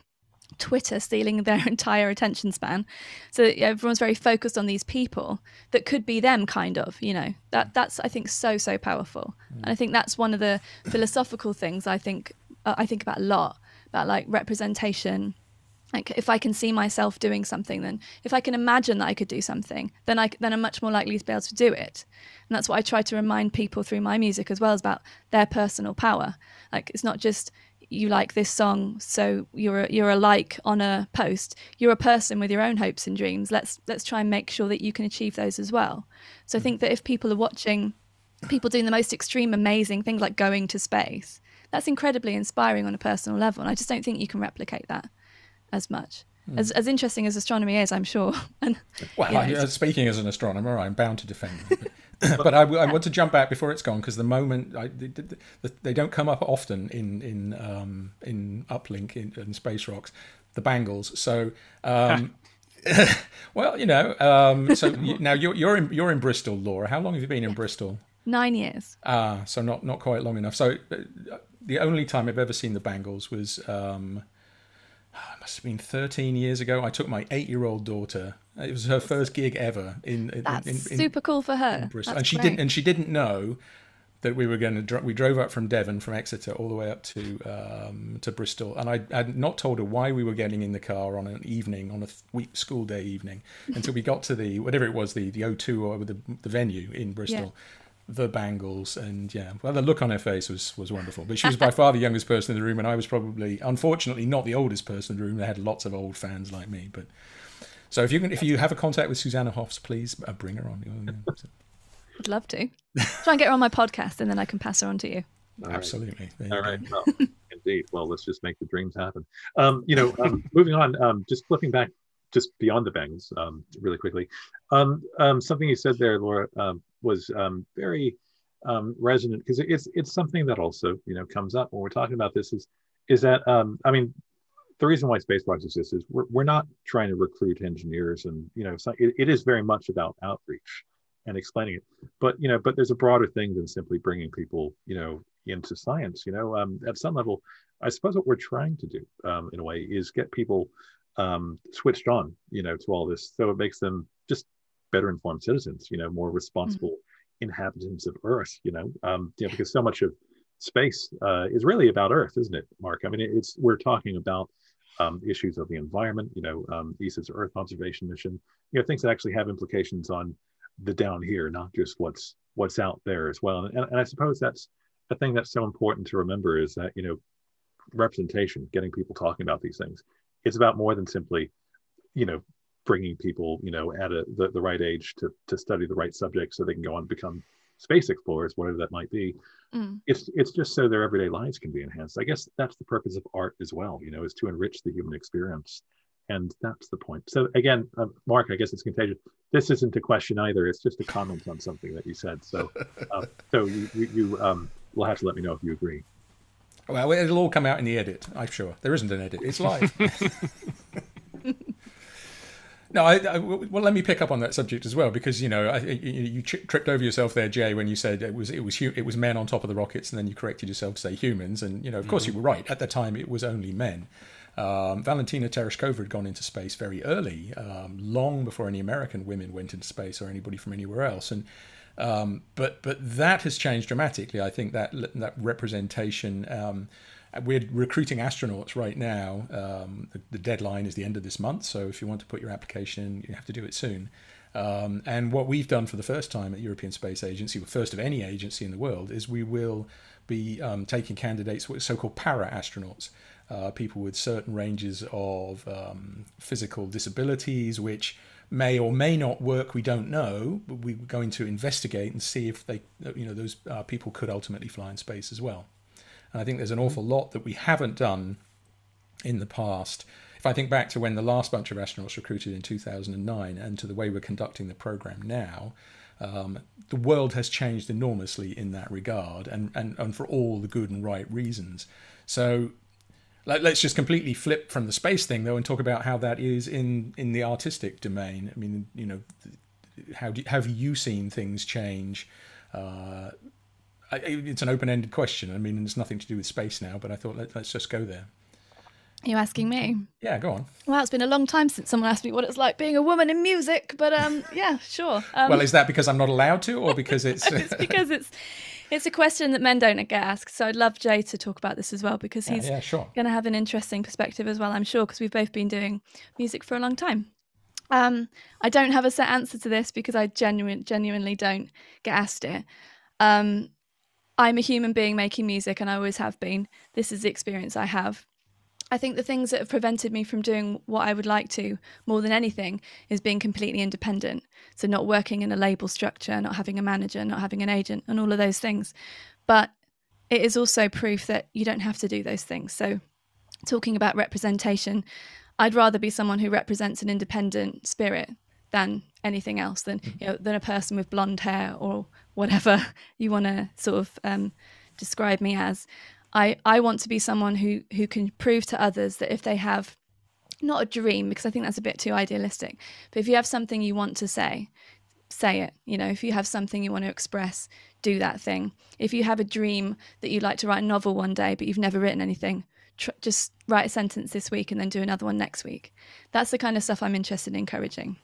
Twitter stealing their entire attention span. So yeah, everyone's very focused on these people that could be them, kind of, you know. That's I think so powerful. Mm. And I think that's one of the philosophical things I think about a lot, about like representation. Like if I can see myself doing something, then if I can imagine that I could do something, then I'm much more likely to be able to do it. And that's what I try to remind people through my music as well, is about their personal power. Like it's not just you like this song, so you're a like on a post. You're a person with your own hopes and dreams. Let's try and make sure that you can achieve those as well. So I think that if people are watching people doing the most extreme, amazing things like going to space, that's incredibly inspiring on a personal level. And I just don't think you can replicate that as much. As interesting as astronomy is, I'm sure. And, well, yeah. Speaking as an astronomer, I'm bound to defend it. But I want to jump back before it's gone, because the moment they don't come up often in Uplink in Space Rocks, the Bangles. So well, you know, so now you're in Bristol, Laura. How long have you been in Bristol? 9 years. Ah, so not quite long enough. So the only time I've ever seen the Bangles was it must have been 13 years ago. I took my 8-year-old daughter. It was her first gig ever in That's super cool for her. Bristol. And she didn't know that we were going to. We drove up from Devon, from Exeter, all the way up to Bristol. And I had not told her why we were getting in the car on an evening, on a school day evening, until we got to the whatever it was, the O2 or the venue in Bristol. Yeah. The Bangles, and yeah, well, the look on her face was wonderful. But she was by far the youngest person in the room, and I was probably, unfortunately, not the oldest person in the room. They had lots of old fans like me. But so if you have a contact with Susanna Hoffs, please bring her on. I'd love to try and get her on my podcast, and then I can pass her on to you. All right. Absolutely. All right. Well, indeed. Well, let's just make the dreams happen. Moving on. Just flipping back, just beyond the Bangles, really quickly. Something you said there, Laura. Was very resonant, because it's something that also, you know, comes up when we're talking about this is that I mean, the reason why Space Rocks exists is we're not trying to recruit engineers, and you know, it's not, it is very much about outreach and explaining it. But you know, but there's a broader thing than simply bringing people, you know, into science. You know, at some level, I suppose what we're trying to do in a way is get people switched on, you know, to all this, so it makes them just better informed citizens, you know, more responsible inhabitants of Earth, you know, because so much of space is really about Earth, isn't it, Mark? I mean, we're talking about issues of the environment, you know, ESA's Earth observation mission, you know, things that actually have implications on the down here, not just what's out there as well. And I suppose that's the thing that's so important to remember, is that, you know, representation, getting people talking about these things, it's about more than simply, you know, bringing people, you know, at the right age to study the right subject so they can go on and become space explorers, whatever that might be. Mm. It's just so their everyday lives can be enhanced. I guess that's the purpose of art as well, you know, is to enrich the human experience, and that's the point. So again, Mark, I guess it's contagious. This isn't a question either; it's just a comment on something that you said. So, so you will have to let me know if you agree. Well, it'll all come out in the edit, I'm sure. There isn't an edit; it's live. No, well, let me pick up on that subject as well, because, you know, you tripped over yourself there, Jay, when you said it was men on top of the rockets, and then you corrected yourself to say humans, and, you know, of course you were right. At the time, it was only men. Valentina Tereshkova had gone into space very early, long before any American women went into space or anybody from anywhere else. And but that has changed dramatically. I think that representation. We're recruiting astronauts right now. The deadline is the end of this month, so if you want to put your application in, you have to do it soon. And what we've done for the first time at European Space Agency, the first of any agency in the world, is we will be taking candidates, so-called para-astronauts, people with certain ranges of physical disabilities, which may or may not work, we don't know, but we're going to investigate and see if they, you know, those people could ultimately fly in space as well. And I think there's an awful lot that we haven't done in the past. If I think back to when the last bunch of astronauts recruited in 2009 and to the way we're conducting the program now, the world has changed enormously in that regard, and for all the good and right reasons. So let's just completely flip from the space thing, though, and talk about how that is in the artistic domain. I mean, you know, have you seen things change? It's an open-ended question. I mean, it's nothing to do with space now, but I thought let's just go there. Are you asking me? Yeah, go on. Wow, it's been a long time since someone asked me what it's like being a woman in music, but yeah, sure. Well, is that because I'm not allowed to, or because it's... No, it's because it's a question that men don't get asked, so I'd love Jay to talk about this as well, because he's going to have an interesting perspective as well, I'm sure, because we've both been doing music for a long time. I don't have a set answer to this because I genuinely don't get asked it. I'm a human being making music, and I always have been. This is the experience I have. I think the things that have prevented me from doing what I would like to more than anything is being completely independent. So not working in a label structure, not having a manager, not having an agent, and all of those things. But it is also proof that you don't have to do those things. So talking about representation, I'd rather be someone who represents an independent spirit than anything else, than, you know, than a person with blonde hair or whatever you want to sort of describe me as. I want to be someone who can prove to others that if they have, not a dream, because I think that's a bit too idealistic, but if you have something you want to say, say it. You know, if you have something you want to express, do that thing. If you have a dream that you'd like to write a novel one day, but you've never written anything, just write a sentence this week and then do another one next week. That's the kind of stuff I'm interested in encouraging.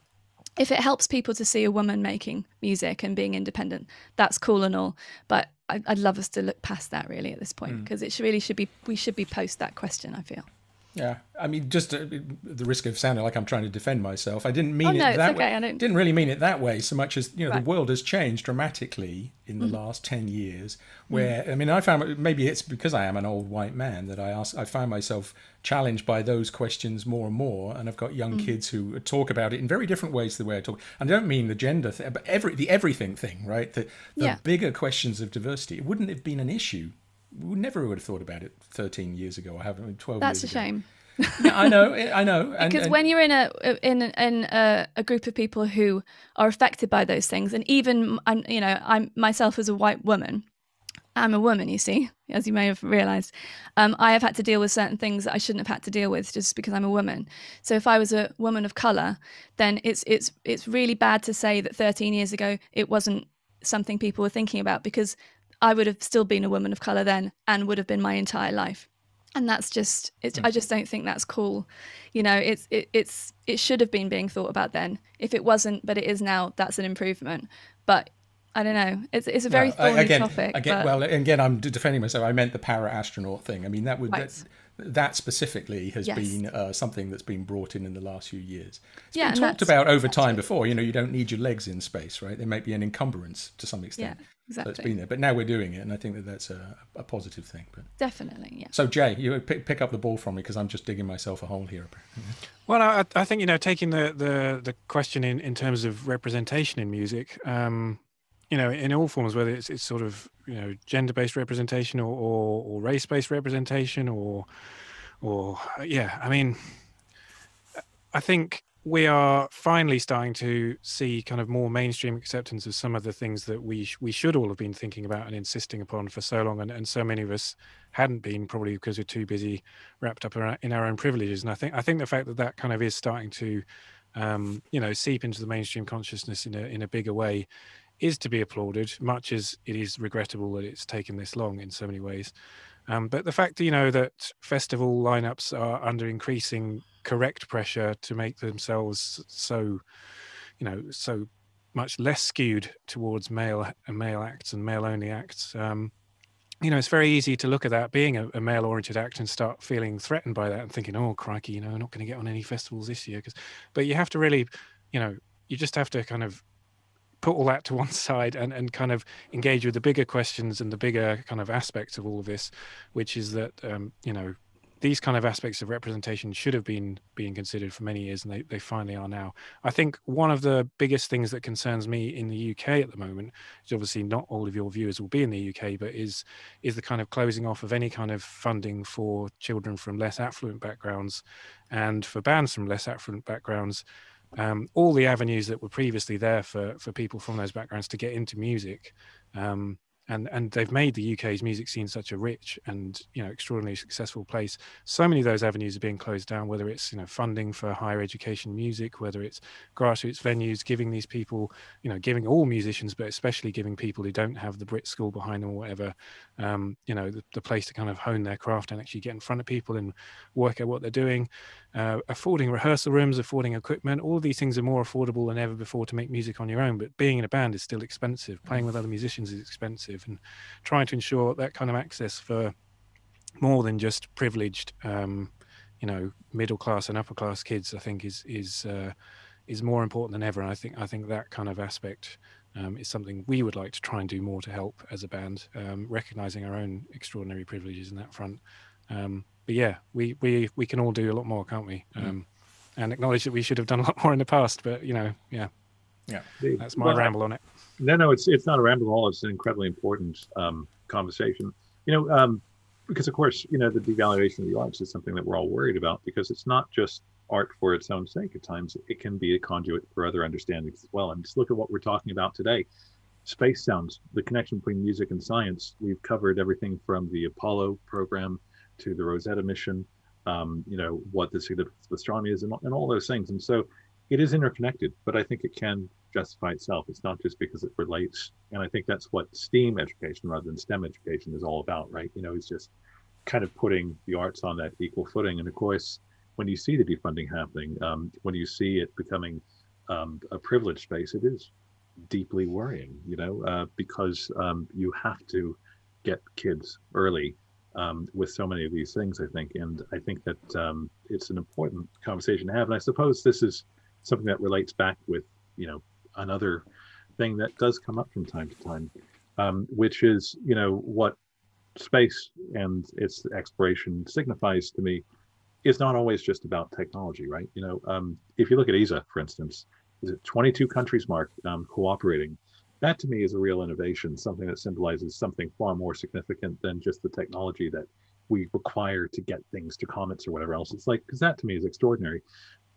If it helps people to see a woman making music and being independent, that's cool and all, but I'd love us to look past that really at this point, because it really should be, we should be post that question, I feel. Yeah, I mean, just the risk of sounding like I'm trying to defend myself, I didn't mean it that way. I didn't really mean it that way so much as, you know, the world has changed dramatically in the last 10 years where, I mean, I found, maybe it's because I am an old white man that I find myself challenged by those questions more and more. And I've got young kids who talk about it in very different ways the way I talk. I don't mean the gender thing, but the everything thing, right? The bigger questions of diversity. It wouldn't have been an issue. We never would have thought about it 13 years ago. I haven't. 12. That's years a shame. Ago. Yeah, I know. And, because when you're in a group of people who are affected by those things, and even you know, I'm myself as a white woman. I'm a woman, you see, as you may have realised. I have had to deal with certain things that I shouldn't have had to deal with just because I'm a woman. So if I was a woman of colour, then it's really bad to say that 13 years ago it wasn't something people were thinking about, because I would have still been a woman of colour then, and would have been my entire life. And that's just, I just don't think that's cool. You know, it should have been being thought about then. If it wasn't, but it is now, that's an improvement. But I don't know. It's a very thorny topic. Again, I'm defending myself. I meant the para-astronaut thing. I mean, that would... That specifically has been something that's been brought in the last few years. It's been talked about over time before. You know, you don't need your legs in space, right? There might be an encumbrance to some extent. Yeah, exactly. That's been there. But now we're doing it, and I think that that's a positive thing. But... Definitely, yeah. So, Jay, you pick up the ball from me, because I'm just digging myself a hole here. Well, I think, you know, taking the question in terms of representation in music, you know, in all forms, whether it's sort of, you know, gender-based representation or race-based representation or yeah, I mean, I think we are finally starting to see kind of more mainstream acceptance of some of the things that we should all have been thinking about and insisting upon for so long, and so many of us hadn't been, probably because we're too busy wrapped up in our own privileges. And I think the fact that kind of is starting to you know, seep into the mainstream consciousness in a bigger way is to be applauded, much as it is regrettable that it's taken this long in so many ways. But the fact, you know, that festival lineups are under increasing correct pressure to make themselves so, you know, so much less skewed towards male acts and male-only acts, you know, it's very easy to look at that being a male-oriented act and start feeling threatened by that and thinking, oh, crikey, you know, I'm not going to get on any festivals this year. But you have to really, you know, you just have to kind of put all that to one side and kind of engage with the bigger questions and the bigger kind of aspects of all of this, which is that, you know, these kind of aspects of representation should have been being considered for many years, and they finally are now. I think one of the biggest things that concerns me in the UK at the moment, which obviously not all of your viewers will be in the UK, but is the kind of closing off of any kind of funding for children from less affluent backgrounds and for bands from less affluent backgrounds. All the avenues that were previously there for people from those backgrounds to get into music And they've made the UK's music scene such a rich and, you know, extraordinarily successful place. So many of those avenues are being closed down, whether it's, you know, funding for higher education music, whether it's grassroots venues, giving these people, you know, giving all musicians, but especially giving people who don't have the Brit school behind them or whatever, you know, the place to kind of hone their craft and actually get in front of people and work out what they're doing, affording rehearsal rooms, affording equipment. All of these things are more affordable than ever before to make music on your own. But being in a band is still expensive. Playing with other musicians is expensive. And trying to ensure that kind of access for more than just privileged, you know, middle class and upper class kids, I think is more important than ever. And I think that kind of aspect is something we would like to try and do more to help as a band, recognizing our own extraordinary privileges in that front. But yeah, we can all do a lot more, can't we? And acknowledge that we should have done a lot more in the past. But you know, yeah, that's my ramble on it. No, it's not a ramble at all. It's an incredibly important conversation, you know, because of course, you know, the devaluation of the arts is something that we're all worried about, because it's not just art for its own sake. At times, it can be a conduit for other understandings as well. And just look at what we're talking about today. Space sounds, the connection between music and science. We've covered everything from the Apollo program to the Rosetta mission, you know, what the significance of astronomy is and all those things. And so it is interconnected, but I think it can justify itself. It's not just because it relates. And I think that's what STEAM education rather than STEM education is all about, right? You know, it's just kind of putting the arts on that equal footing. And of course, when you see the defunding happening, when you see it becoming a privileged space, it is deeply worrying, you know, because you have to get kids early with so many of these things, I think. And I think that it's an important conversation to have. And I suppose this is something that relates back with, you know, another thing that does come up from time to time, which is, you know, what space and its exploration signifies to me is not always just about technology, right? You know, if you look at ESA, for instance, is it 22 countries, Mark, cooperating? That to me is a real innovation, something that symbolizes something far more significant than just the technology that we require to get things to comets or whatever else. It's like, because that to me is extraordinary.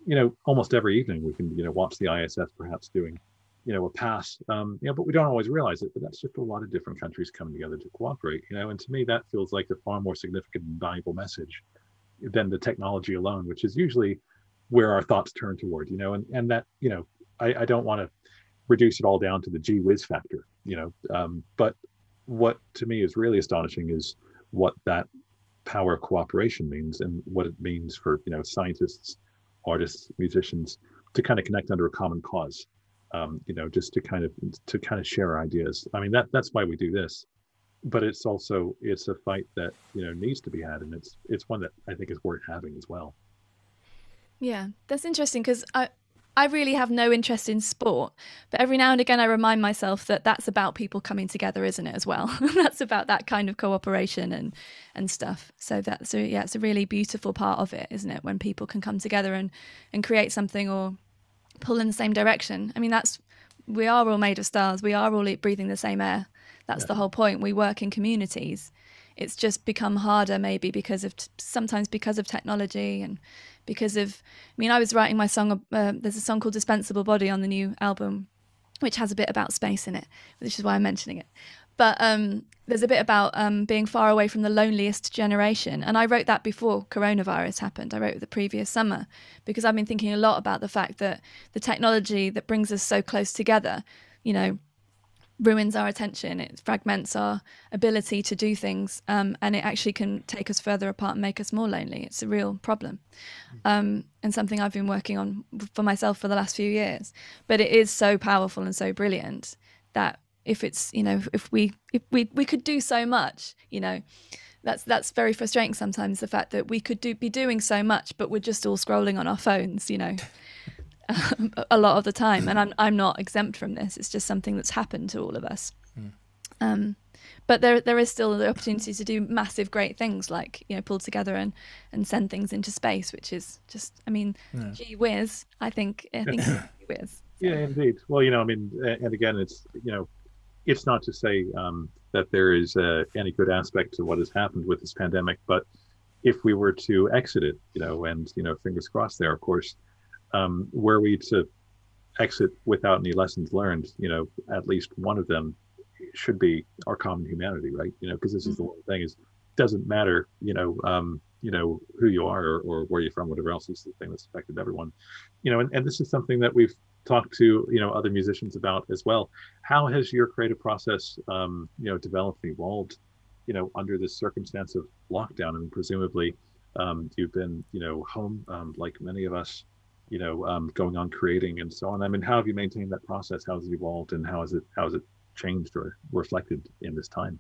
You know, almost every evening we can, you know, watch the ISS perhaps doing, you know, a pass, you know, but we don't always realize it, but that's just a lot of different countries coming together to cooperate, you know, and to me that feels like a far more significant and valuable message than the technology alone, which is usually where our thoughts turn toward, you know, and that, you know, I don't want to reduce it all down to the gee whiz factor, you know, but what to me is really astonishing is what that power of cooperation means and what it means for, you know, scientists, artists, musicians, to kind of connect under a common cause, you know, just to kind of share ideas. I mean, that's why we do this, but it's also, it's a fight that, you know, needs to be had. And it's one that I think is worth having as well. Yeah, that's interesting, because I really have no interest in sport, but every now and again, I remind myself that that's about people coming together, isn't it, as well? That's about that kind of cooperation and stuff. So that's, yeah, it's a really beautiful part of it, isn't it? When people can come together and create something or pull in the same direction. I mean, that's, we are all made of stars. We are all breathing the same air. That's the whole point. We work in communities. It's just become harder maybe sometimes because of technology and because of, I mean, I was writing my song, there's a song called Dispensable Body on the new album, which has a bit about space in it, which is why I'm mentioning it. But there's a bit about being far away from the loneliest generation. And I wrote that before coronavirus happened. I wrote it the previous summer because I've been thinking a lot about the fact that the technology that brings us so close together, you know, ruins our attention, it fragments our ability to do things, and it actually can take us further apart and make us more lonely. It's a real problem, and something I've been working on for myself for the last few years. But it is so powerful and so brilliant that if it's, you know, if we could do so much, you know, that's very frustrating sometimes, the fact that we could be doing so much, but we're just all scrolling on our phones, you know. A lot of the time, and I'm not exempt from this. It's just something that's happened to all of us. But there is still the opportunity to do massive great things, like, you know, pull together and send things into space, which is just, I mean, gee whiz, I think gee whiz. So. Yeah, indeed. Well, you know, I mean, and again, it's, you know, it's not to say that there is any good aspect to what has happened with this pandemic, but if we were to exit it, you know, and, you know, fingers crossed there, of course, were we to exit without any lessons learned, you know, at least one of them should be our common humanity, right? You know, because this is the one thing, is doesn't matter, you know, who you are or where you're from, whatever else. This is the thing that's affected everyone, you know, and this is something that we've talked to, you know, other musicians about as well. How has your creative process, you know, developed and evolved, you know, under this circumstance of lockdown? And presumably you've been, you know, home, like many of us, you know, going on creating and so on. I mean, how have you maintained that process? How has it evolved, and how has it changed or reflected in this time?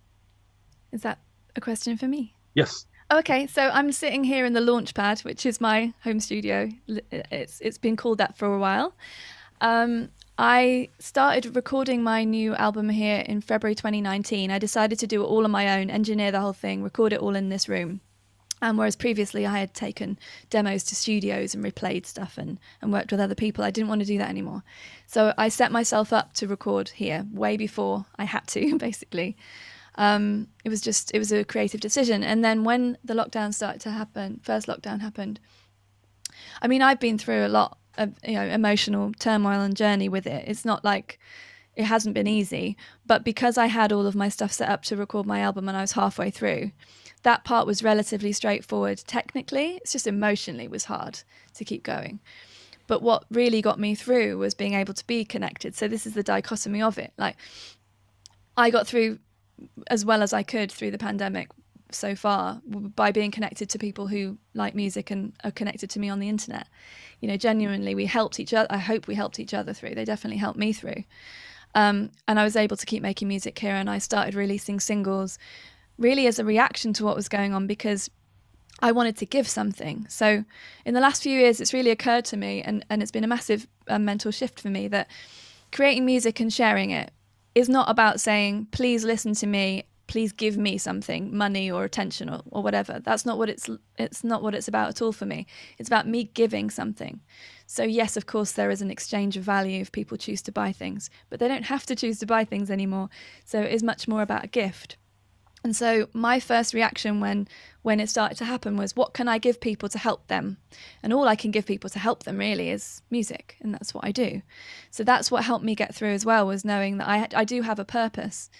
Is that a question for me? Yes. Okay, so I'm sitting here in the launch pad, which is my home studio. It's been called that for a while. I started recording my new album here in February 2019. I decided to do it all on my own, engineer the whole thing, record it all in this room. Whereas previously I had taken demos to studios and replayed stuff and worked with other people. I didn't want to do that anymore. So I set myself up to record here way before I had to, basically. It was a creative decision. And then when the lockdown started to happen, first lockdown happened, I mean, I've been through a lot of, you know, emotional turmoil and journey with it. It's not like it hasn't been easy, but because I had all of my stuff set up to record my album and I was halfway through, that part was relatively straightforward. Technically, it's just emotionally was hard to keep going. But what really got me through was being able to be connected. So this is the dichotomy of it. Like, I got through as well as I could through the pandemic so far by being connected to people who like music and are connected to me on the internet. You know, genuinely, we helped each other. I hope we helped each other through. They definitely helped me through. And I was able to keep making music here, and I started releasing singles really as a reaction to what was going on, because I wanted to give something. So in the last few years, it's really occurred to me, and it's been a massive mental shift for me, that creating music and sharing it is not about saying, please listen to me, please give me something, money or attention or whatever. That's not what it's about at all for me. It's about me giving something. So yes, of course, there is an exchange of value if people choose to buy things, but they don't have to choose to buy things anymore. So it is much more about a gift. And so my first reaction when it started to happen was, what can I give people to help them? And all I can give people to help them really is music, and that's what I do. So that's what helped me get through as well, was knowing that I do have a purpose.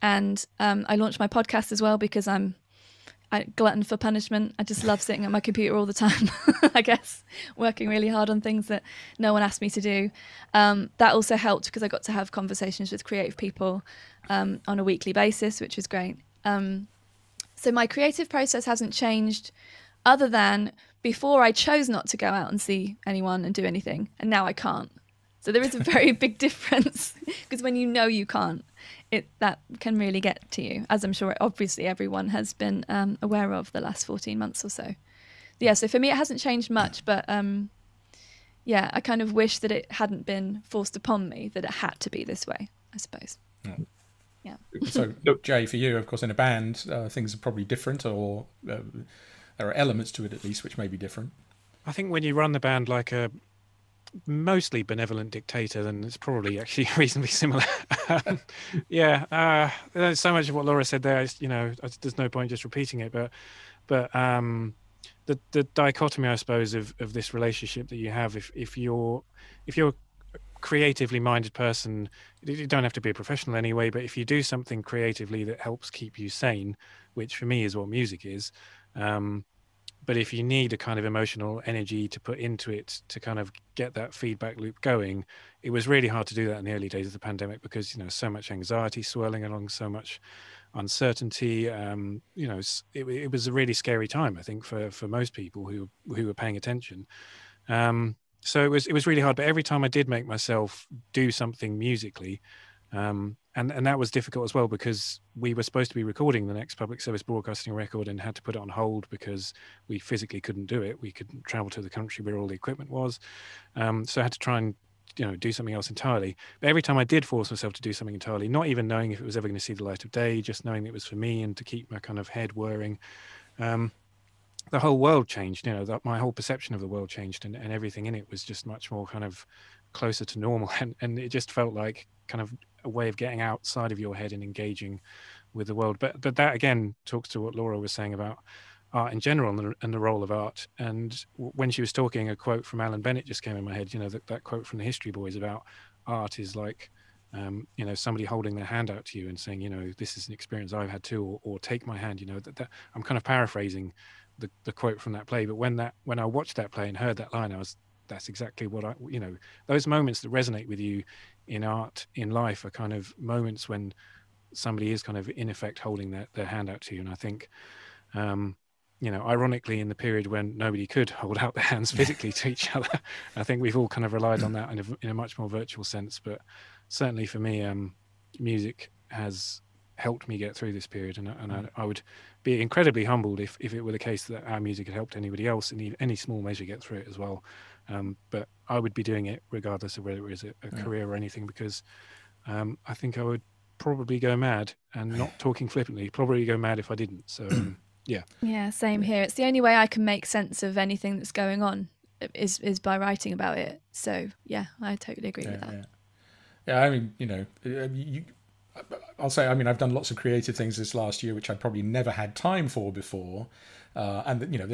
And I launched my podcast as well because I'm a glutton for punishment. I just love sitting at my computer all the time, I guess, working really hard on things that no one asked me to do. That also helped because I got to have conversations with creative people on a weekly basis, which was great. So my creative process hasn't changed, other than before I chose not to go out and see anyone and do anything, and now I can't. So there is a very big difference, because when you know you can't, that can really get to you, as I'm sure obviously everyone has been aware of the last 14 months or so. Yeah, so for me it hasn't changed much, but yeah, I kind of wish that it hadn't been forced upon me, that it had to be this way, I suppose. Mm. Yeah. So, Jay, for you, of course, in a band, things are probably different, or there are elements to it, at least, which may be different. I think when you run the band like a mostly benevolent dictator, then it's probably actually reasonably similar. Yeah, there's so much of what Laura said there. You know, there's no point just repeating it. But the dichotomy, I suppose, of this relationship that you have, if you're creatively minded person, you don't have to be a professional anyway, but if you do something creatively that helps keep you sane, which for me is what music is, but if you need a kind of emotional energy to put into it to kind of get that feedback loop going, it was really hard to do that in the early days of the pandemic, because, you know, so much anxiety swirling along, so much uncertainty. You know, it was a really scary time, I think, for most people who were paying attention. So it was really hard, but every time I did make myself do something musically, and that was difficult as well, because we were supposed to be recording the next Public Service Broadcasting record and had to put it on hold because we physically couldn't do it. We couldn't travel to the country where all the equipment was. So I had to try and, you know, do something else entirely. But every time I did force myself to do something entirely, not even knowing if it was ever going to see the light of day, just knowing it was for me and to keep my kind of head whirring, the whole world changed, you know, my whole perception of the world changed, and everything in it was just much more kind of closer to normal. And it just felt like kind of a way of getting outside of your head and engaging with the world. But that, again, talks to what Laura was saying about art in general and the role of art. And when she was talking, a quote from Alan Bennett just came in my head, you know, that quote from the History Boys about art is like you know, somebody holding their hand out to you and saying, you know, this is an experience I've had too, or take my hand, you know, that I'm kind of paraphrasing the quote from that play. But when I watched that play and heard that line, I was, that's exactly what I, you know, those moments that resonate with you in art, in life, are kind of moments when somebody is kind of in effect holding their hand out to you. And I think, you know, ironically, in the period when nobody could hold out their hands physically to each other, I think we've all kind of relied on that in a much more virtual sense. But certainly for me, music has helped me get through this period, and I would be incredibly humbled if it were the case that our music had helped anybody else in any small measure get through it as well. But I would be doing it regardless of whether it was a career or anything, because I think I would probably go mad, and not talking flippantly, probably go mad if I didn't. So. Yeah, same here. It's the only way I can make sense of anything that's going on is by writing about it. So yeah, I totally agree with that. Yeah, I mean, you know, I'll say, I mean, I've done lots of creative things this last year, which I probably never had time for before. And, you know,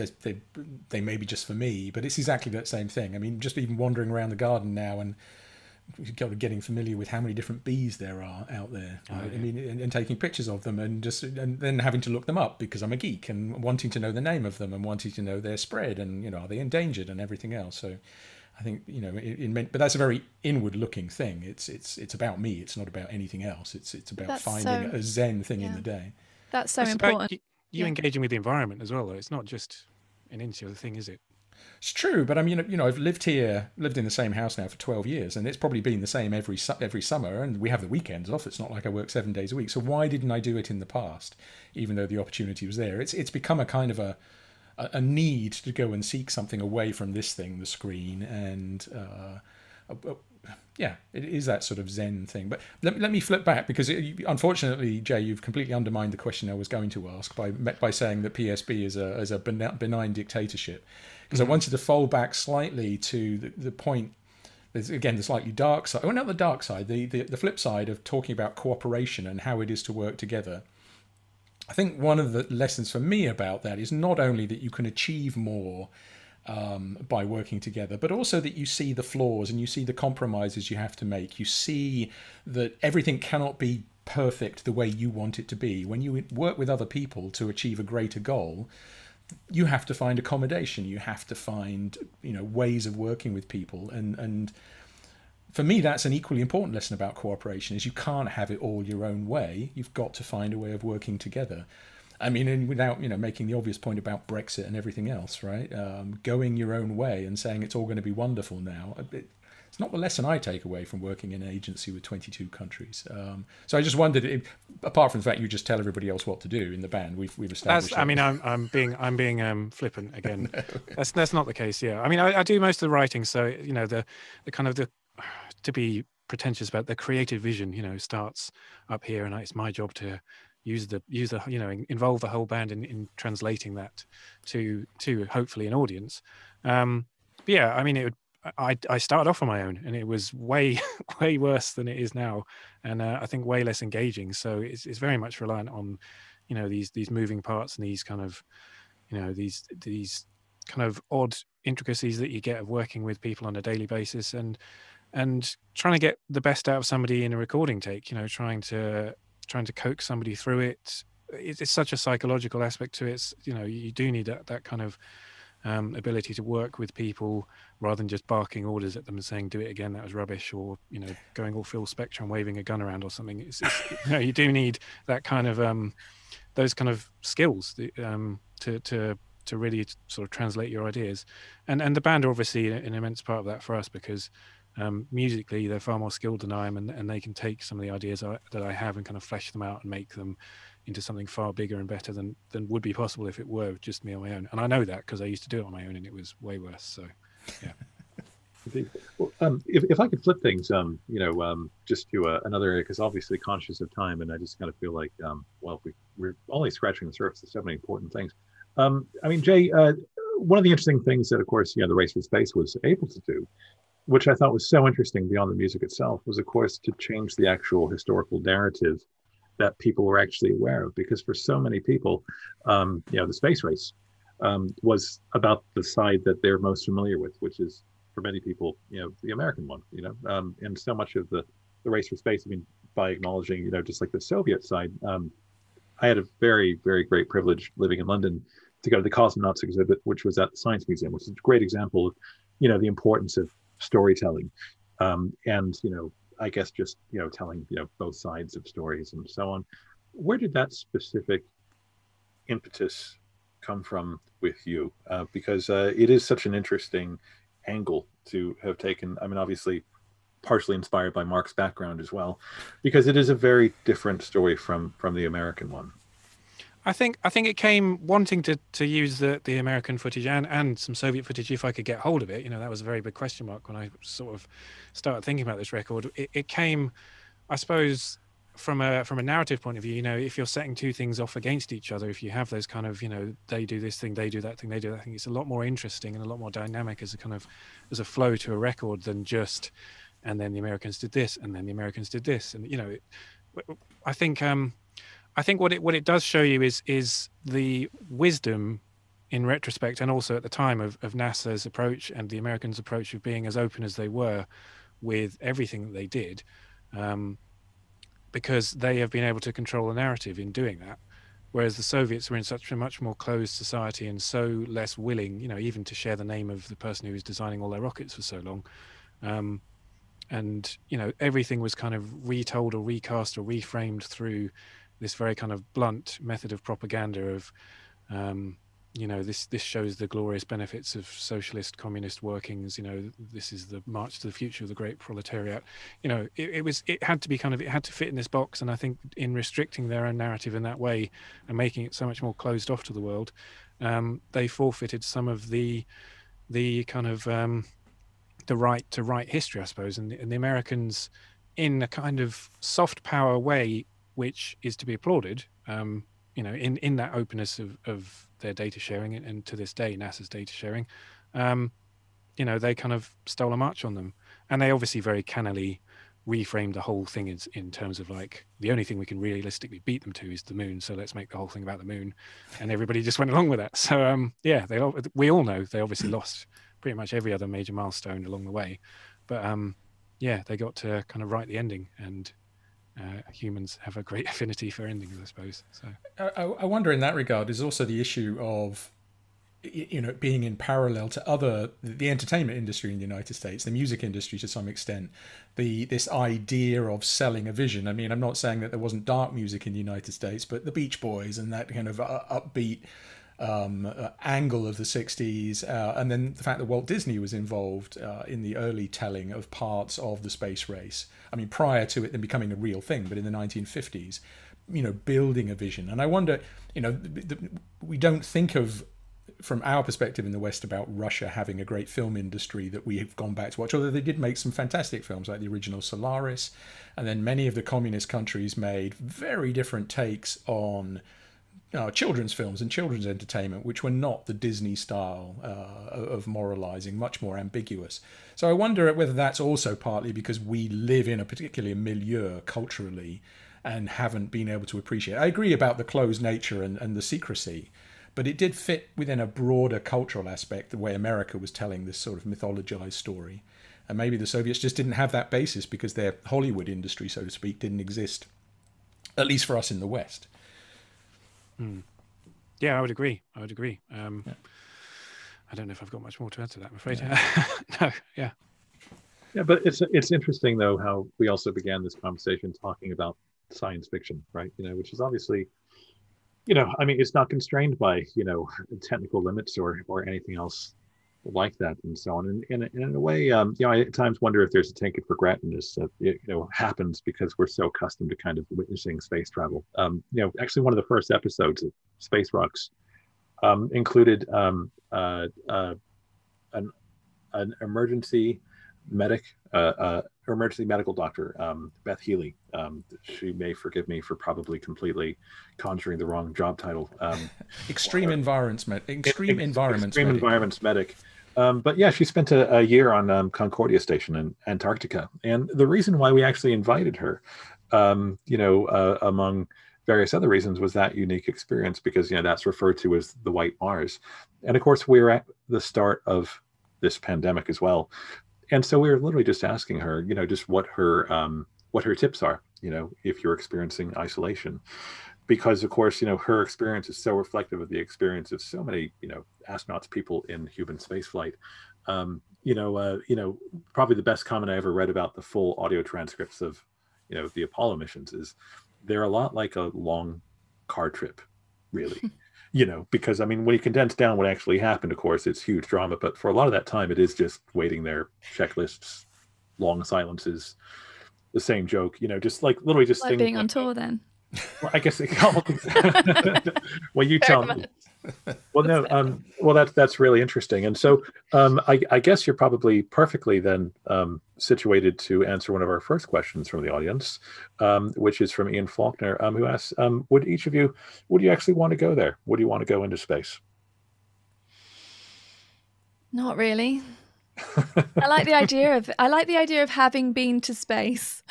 they may be just for me, but it's exactly that same thing. I mean, just even wandering around the garden now and getting familiar with how many different bees there are out there, I mean, and taking pictures of them, and then having to look them up because I'm a geek, and wanting to know the name of them, and wanting to know their spread, and, you know, are they endangered and everything else. So I think, you know, but that's a very inward looking thing. It's about me. It's not about anything else. It's about finding a zen thing in the day. That's so important. You engaging with the environment as well, though. It's not just an insular thing, is it? It's true, but I mean, you know, I've lived in the same house now for 12 years, and it's probably been the same every summer, and we have the weekends off. It's not like I work 7 days a week. So why didn't I do it in the past, even though the opportunity was there? It's become a kind of a need to go and seek something away from this thing, the screen, and yeah, it is that sort of zen thing. But let me flip back, because unfortunately, Jay, you've completely undermined the question I was going to ask by saying that PSB is a benign dictatorship. Because I wanted to fold back slightly to the point, again, the slightly dark side, well, not the dark side, the flip side of talking about cooperation and how it is to work together. I think one of the lessons for me about that is not only that you can achieve more by working together, but also that you see the flaws and you see the compromises you have to make. You see that everything cannot be perfect the way you want it to be. When you work with other people to achieve a greater goal, you have to find accommodation. You have to find, you know, ways of working with people. And for me, that's an equally important lesson about cooperation, is you can't have it all your own way. You've got to find a way of working together. I mean, and without, you know, making the obvious point about Brexit and everything else, right? Going your own way and saying it's all going to be wonderful now. It's not the lesson I take away from working in an agency with 22 countries. So I just wondered, apart from the fact you just tell everybody else what to do in the band, we've established. I mean, I'm being flippant again. No. That's not the case. Yeah, I mean, I do most of the writing, so, you know, the kind of to be pretentious about the creative vision, you know, starts up here, and it's my job to use the you know, involve the whole band in translating that to hopefully an audience. But yeah, I mean, I started off on my own, and it was way worse than it is now, and I think way less engaging. So it's very much reliant on, you know, these moving parts and these kind of, you know, these kind of odd intricacies that you get of working with people on a daily basis, and trying to get the best out of somebody in a recording take. You know, trying to coax somebody through it. It's such a psychological aspect to it. It's, you know, you do need that kind of ability to work with people, rather than just barking orders at them and saying, do it again, that was rubbish, or, you know, going all Phil Spector and waving a gun around or something. You know, you do need that kind of those kind of skills to really sort of translate your ideas, and the band are obviously an immense part of that for us, because musically they're far more skilled than I am, and they can take some of the ideas that I have and kind of flesh them out and make them into something far bigger and better than would be possible if it were just me on my own. And I know that because I used to do it on my own, and it was way worse. So, yeah. I think, well, if I could flip things, you know, just to another area, because obviously conscious of time, and I just kind of feel like, well, we're only scratching the surface of so many important things. I mean, Jay, one of the interesting things that, of course, you know, the Race for Space was able to do, which I thought was so interesting beyond the music itself, was, of course, to change the actual historical narrative that people were actually aware of, because for so many people, you know, the space race was about the side that they're most familiar with, which is, for many people, you know, the American one, you know, and so much of the the Race for Space, I mean, by acknowledging, you know, just like the Soviet side, I had a very, very great privilege living in London to go to the Cosmonauts exhibit, which was at the Science Museum, which is a great example of, you know, the importance of storytelling. And, you know, I guess just, you know, telling, you know, both sides of stories and so on. Where did that specific impetus come from with you? Because it is such an interesting angle to have taken. I mean, obviously, partially inspired by Mark's background as well, because it is a very different story from the American one. I think it came wanting to use the American footage and some Soviet footage if I could get hold of it. You know, that was a very big question mark when I sort of started thinking about this record. It came, I suppose, from a narrative point of view. You know, if you're setting two things off against each other, if you have those kind of, you know, they do this thing, they do that thing, they do that thing, it's a lot more interesting and a lot more dynamic as a kind of, as a flow to a record than just, and then the Americans did this, and then the Americans did this. And, you know, I think what it does show you is the wisdom in retrospect, and also at the time, of NASA's approach and the Americans' approach of being as open as they were with everything that they did, because they have been able to control the narrative in doing that. Whereas the Soviets were in such a much more closed society and so less willing, you know, even to share the name of the person who was designing all their rockets for so long. And, you know, everything was kind of retold or recast or reframed through this very kind of blunt method of propaganda of, you know, this shows the glorious benefits of socialist communist workings, you know, this is the march to the future of the great proletariat. You know, it had to fit in this box. And I think in restricting their own narrative in that way and making it so much more closed off to the world, they forfeited some of the kind of, the right to write history, I suppose, and the Americans, in a kind of soft power way, which is to be applauded, you know, in that openness of their data sharing, and to this day, NASA's data sharing, you know, they kind of stole a march on them. And they obviously very cannily reframed the whole thing in terms of, like, the only thing we can realistically beat them to is the moon, so let's make the whole thing about the moon. And everybody just went along with that. So, yeah, we all know they obviously lost pretty much every other major milestone along the way, but yeah, they got to kind of write the ending, and humans have a great affinity for endings, I suppose. So I wonder, in that regard, is also the issue of, you know, being in parallel to the entertainment industry in the United States, the music industry to some extent, this idea of selling a vision. I mean, I'm not saying that there wasn't dark music in the United States, but the Beach Boys and that kind of upbeat angle of the 60s, and then the fact that Walt Disney was involved in the early telling of parts of the space race. I mean, prior to it then becoming a real thing, but in the 1950s, you know, building a vision. And I wonder, you know, we don't think of, from our perspective in the West, about Russia having a great film industry that we have gone back to watch, although they did make some fantastic films like the original Solaris, and then many of the communist countries made very different takes on children's films and children's entertainment, which were not the Disney style of moralizing, much more ambiguous. So I wonder whether that's also partly because we live in a particular milieu culturally and haven't been able to appreciate it. I agree about the closed nature and the secrecy, but it did fit within a broader cultural aspect, the way America was telling this sort of mythologized story. And maybe the Soviets just didn't have that basis because their Hollywood industry, so to speak, didn't exist, at least for us in the West. Mm. Yeah, I would agree. Yeah. I don't know if I've got much more to add to that, I'm afraid. Yeah. No, yeah. Yeah, but it's interesting, though, how we also began this conversation talking about science fiction, right? You know, which is obviously, you know, I mean, it's not constrained by, you know, technical limits or anything else like that and so on. And in a way, you know, I at times wonder if there's a take it for grantedness that, you know, happens because we're so accustomed to kind of witnessing space travel. You know, actually one of the first episodes of Space Rocks included an emergency medic, emergency medical doctor, Beth Healy. She may forgive me for probably completely conjuring the wrong job title. Extreme environments medic. But yeah, she spent a year on Concordia Station in Antarctica. And the reason why we actually invited her, you know, among various other reasons, was that unique experience, because, you know, that's referred to as the White Mars. And of course, we're at the start of this pandemic as well. And so we were literally just asking her, you know, just what her what her tips are, you know, if you're experiencing isolation. Because, of course, you know, her experience is so reflective of the experience of so many, you know, astronauts, people in human spaceflight. You know, probably the best comment I ever read about the full audio transcripts of, you know, the Apollo missions is they're a lot like a long car trip, really. You know, because, I mean, when you condense down what actually happened, of course, it's huge drama. But for a lot of that time, it is just waiting there, checklists, long silences, the same joke, you know, just like literally just like being on tour then. Well, I guess it well, you tell me. Well, no, well, that's really interesting. And so I guess you're probably perfectly then situated to answer one of our first questions from the audience, which is from Ian Faulkner, who asks, would each of you, would you actually want to go there? Would you want to go into space? Not really. I like the idea of having been to space.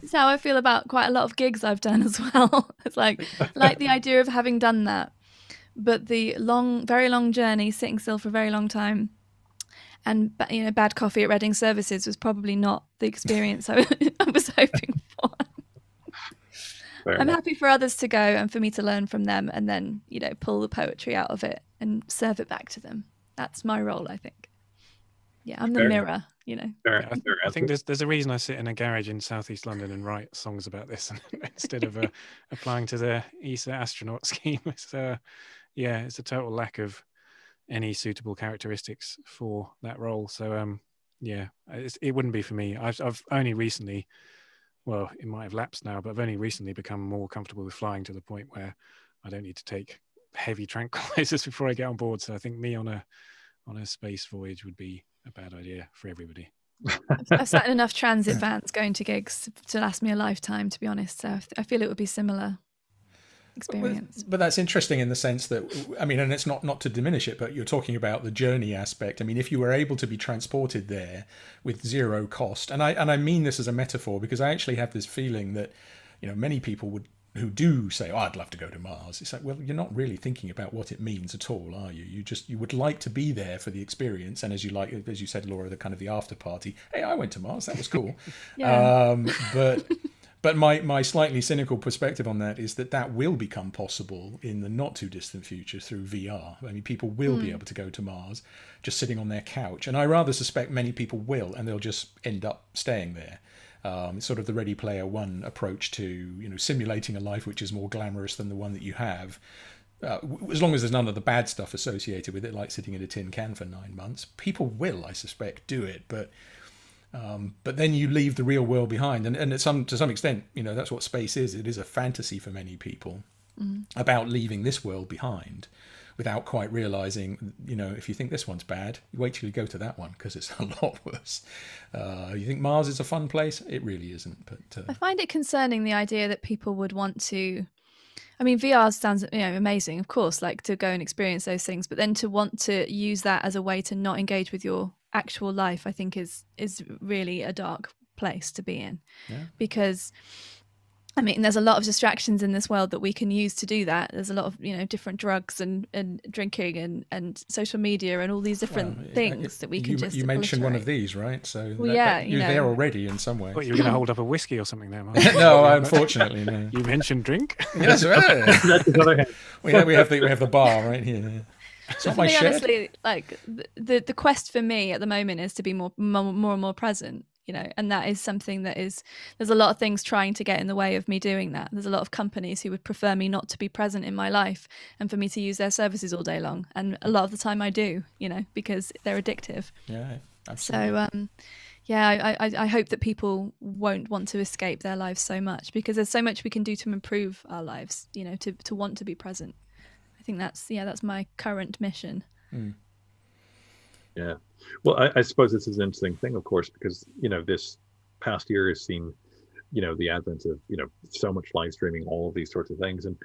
It's how I feel about quite a lot of gigs I've done as well. It's like the idea of having done that, but the long, very long journey, sitting still for a very long time, and you know, bad coffee at Reading Services was probably not the experience I was hoping for. I'm happy for others to go and for me to learn from them, and then, you know, pull the poetry out of it and serve it back to them. That's my role, I think. Yeah, I'm the mirror, you know. I think there's a reason I sit in a garage in southeast London and write songs about this instead of applying to the ESA astronaut scheme. It's yeah, it's a total lack of any suitable characteristics for that role. So yeah, it wouldn't be for me. I've only recently, well, it might have lapsed now, but I've only recently become more comfortable with flying to the point where I don't need to take heavy tranquilizers before I get on board. So I think me on a space voyage would be a bad idea for everybody. I've sat in enough transit vans going to gigs to last me a lifetime, to be honest. So I feel it would be similar experience. But that's interesting in the sense that, I mean, and it's not to diminish it, but you're talking about the journey aspect. I mean, if you were able to be transported there with zero cost, and I mean this as a metaphor, because I actually have this feeling that, you know, many people would who do say, oh, I'd love to go to Mars. It's like, well, you're not really thinking about what it means at all, are you? You would like to be there for the experience, and as you said, Laura, the kind of the after party. Hey, I went to Mars. That was cool. Yeah. But my slightly cynical perspective on that is that that will become possible in the not too distant future through VR. I mean, people will be able to go to Mars just sitting on their couch, and I rather suspect many people will, and they'll just end up staying there. It's sort of the Ready Player One approach to, you know, simulating a life which is more glamorous than the one that you have, as long as there's none of the bad stuff associated with it, like sitting in a tin can for 9 months. People will, I suspect, do it, but then you leave the real world behind, and to some extent, you know, that's what space is. It is a fantasy for many people about leaving this world behind, without quite realizing, you know, if you think this one's bad, you wait till you go to that one, because it's a lot worse. You think Mars is a fun place? It really isn't. But I find it concerning, the idea that people would want to, I mean, VR sounds, you know, amazing, of course, like to go and experience those things, but then to want to use that as a way to not engage with your actual life, I think is really a dark place to be in. Yeah. Because, I mean, there's a lot of distractions in this world that we can use to do that. There's a lot of, you know, different drugs and drinking and social media and all these different things that we can just. You mentioned one of these, right? So well, yeah, you're there already in some way. Well, you were going to hold up a whiskey or something there, Mark. No, unfortunately, no. You mentioned drink. Yes, right. That's the other hand. We have the bar right here. It's not my shirt. Honestly, like the quest for me at the moment is to be more and more present. You know, and that is something that is, there's a lot of things trying to get in the way of me doing that. There's a lot of companies who would prefer me not to be present in my life and for me to use their services all day long. And a lot of the time I do, you know, because they're addictive. Yeah, absolutely. So, yeah, I hope that people won't want to escape their lives so much, because there's so much we can do to improve our lives, you know, to want to be present. I think that's my current mission. Mm. Yeah. Well, I suppose this is an interesting thing, of course, because, you know, this past year has seen, you know, the advent of, you know, so much live streaming, all of these sorts of things. And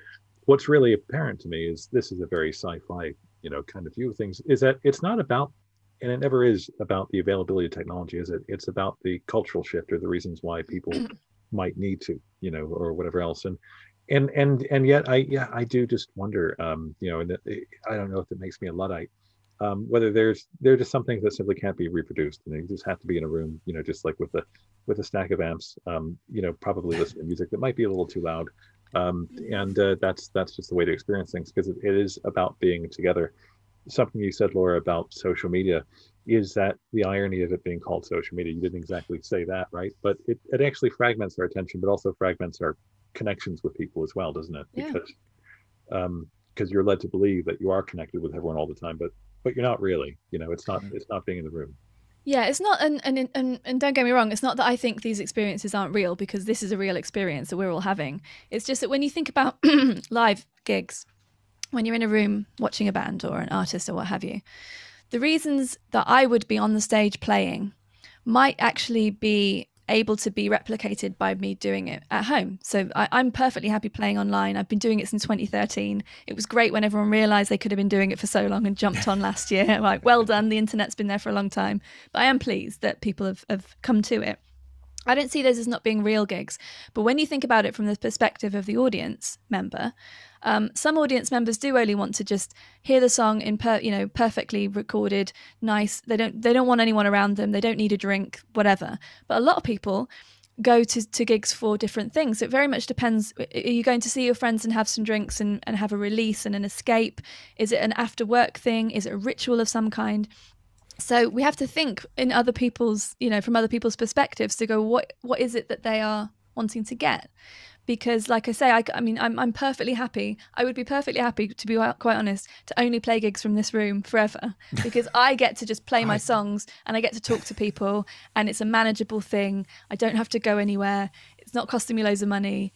what's really apparent to me is this is a very sci-fi, you know, kind of view of things, is that it's not about, and it never is about the availability of technology, is it? It's about the cultural shift or the reasons why people might need to, you know, or whatever else. And yet I do just wonder, you know, and I don't know if it makes me a Luddite, whether there are just some things that simply can't be reproduced, and they just have to be in a room, you know, just like with a stack of amps, you know, probably listening to music that might be a little too loud, and that's just the way to experience things, because it is about being together. Something you said, Laura, about social media is that the irony of it being called social media. You didn't exactly say that, right? But it actually fragments our attention, but also fragments our connections with people as well, doesn't it? Yeah. Because you're led to believe that you are connected with everyone all the time, but you're not really. You know, it's not being in the room. Yeah, it's not, and don't get me wrong, it's not that I think these experiences aren't real, because this is a real experience that we're all having. It's just that when you think about live gigs, when you're in a room watching a band or an artist or what have you, the reasons that I would be on the stage playing might actually be able to be replicated by me doing it at home. So I'm perfectly happy playing online. I've been doing it since 2013. It was great when everyone realized they could have been doing it for so long and jumped on last year. Like, well done, the internet's been there for a long time. But I am pleased that people have come to it. I don't see those as not being real gigs. But when you think about it from the perspective of the audience member, some audience members do only want to just hear the song in perfectly recorded, nice. They don't want anyone around them. They don't need a drink, whatever. But a lot of people go to gigs for different things. So it very much depends. Are you going to see your friends and have some drinks and have a release and an escape? Is it an after work thing? Is it a ritual of some kind? So we have to think in other people's, you know, from other people's perspectives to go, what is it that they are wanting to get? Because like I say, I mean, I'm perfectly happy. I would be perfectly happy, to be quite honest, to only play gigs from this room forever, because I get to just play my songs and I get to talk to people, and it's a manageable thing. I don't have to go anywhere. It's not costing me loads of money.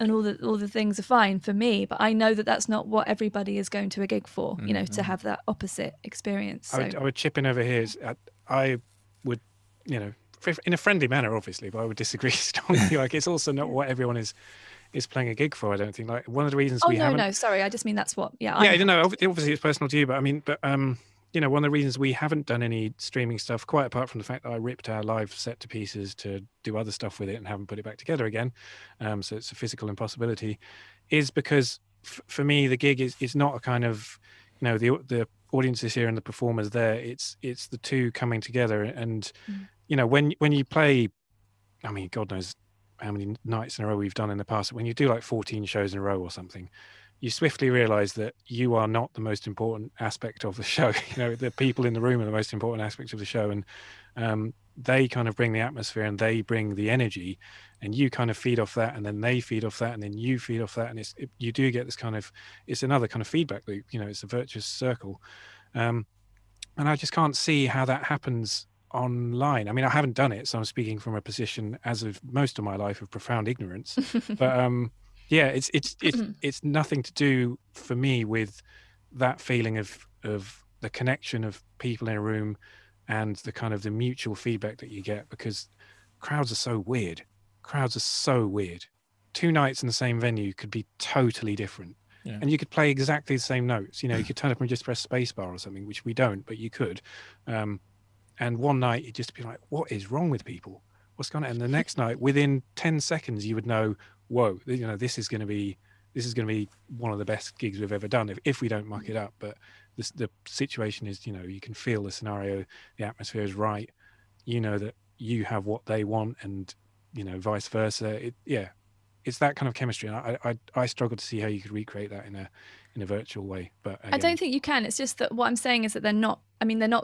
And all the things are fine for me, but I know that that's not what everybody is going to a gig for, you know, to have that opposite experience. So. I would chip in over here. I would, you know, in a friendly manner, obviously, but I would disagree strongly. Like, it's also not what everyone is playing a gig for, I don't think. Like, one of the reasons I just mean that's what. Yeah. Yeah, I don't know. Obviously, it's personal to you, but I mean, you know, one of the reasons we haven't done any streaming stuff, quite apart from the fact that I ripped our live set to pieces to do other stuff with it and haven't put it back together again, so it's a physical impossibility, is because for me the gig is not a kind of, you know, the audience is here and the performers there. It's the two coming together, and you know, when you play, I mean, God knows how many nights in a row we've done in the past. When you do like 14 shows in a row or something, you swiftly realize that you are not the most important aspect of the show. You know, the people in the room are the most important aspect of the show, and they kind of bring the atmosphere and they bring the energy, and you kind of feed off that, and then they feed off that, and then you feed off that, and you do get this kind of, it's another kind of feedback loop. You know, it's a virtuous circle, and I just can't see how that happens online. I mean, I haven't done it, so I'm speaking from a position, as of most of my life, of profound ignorance, but. Yeah, it's nothing to do for me with that feeling of the connection of people in a room and the kind of the mutual feedback that you get, because crowds are so weird. Two nights in the same venue could be totally different. Yeah. And you could play exactly the same notes. You know, you could turn up and just press spacebar or something, which we don't, but you could. And one night you'd just be like, what is wrong with people? What's going on? And the next night, within 10 seconds, you would know, whoa, you know, this is going to be one of the best gigs we've ever done if we don't muck it up. But the situation is, you know, you can feel the scenario, the atmosphere is right, you know that you have what they want, and you know, vice versa. It's that kind of chemistry, and I struggle to see how you could recreate that in a virtual way. But again, I don't think you can. It's just that what I'm saying is that they're not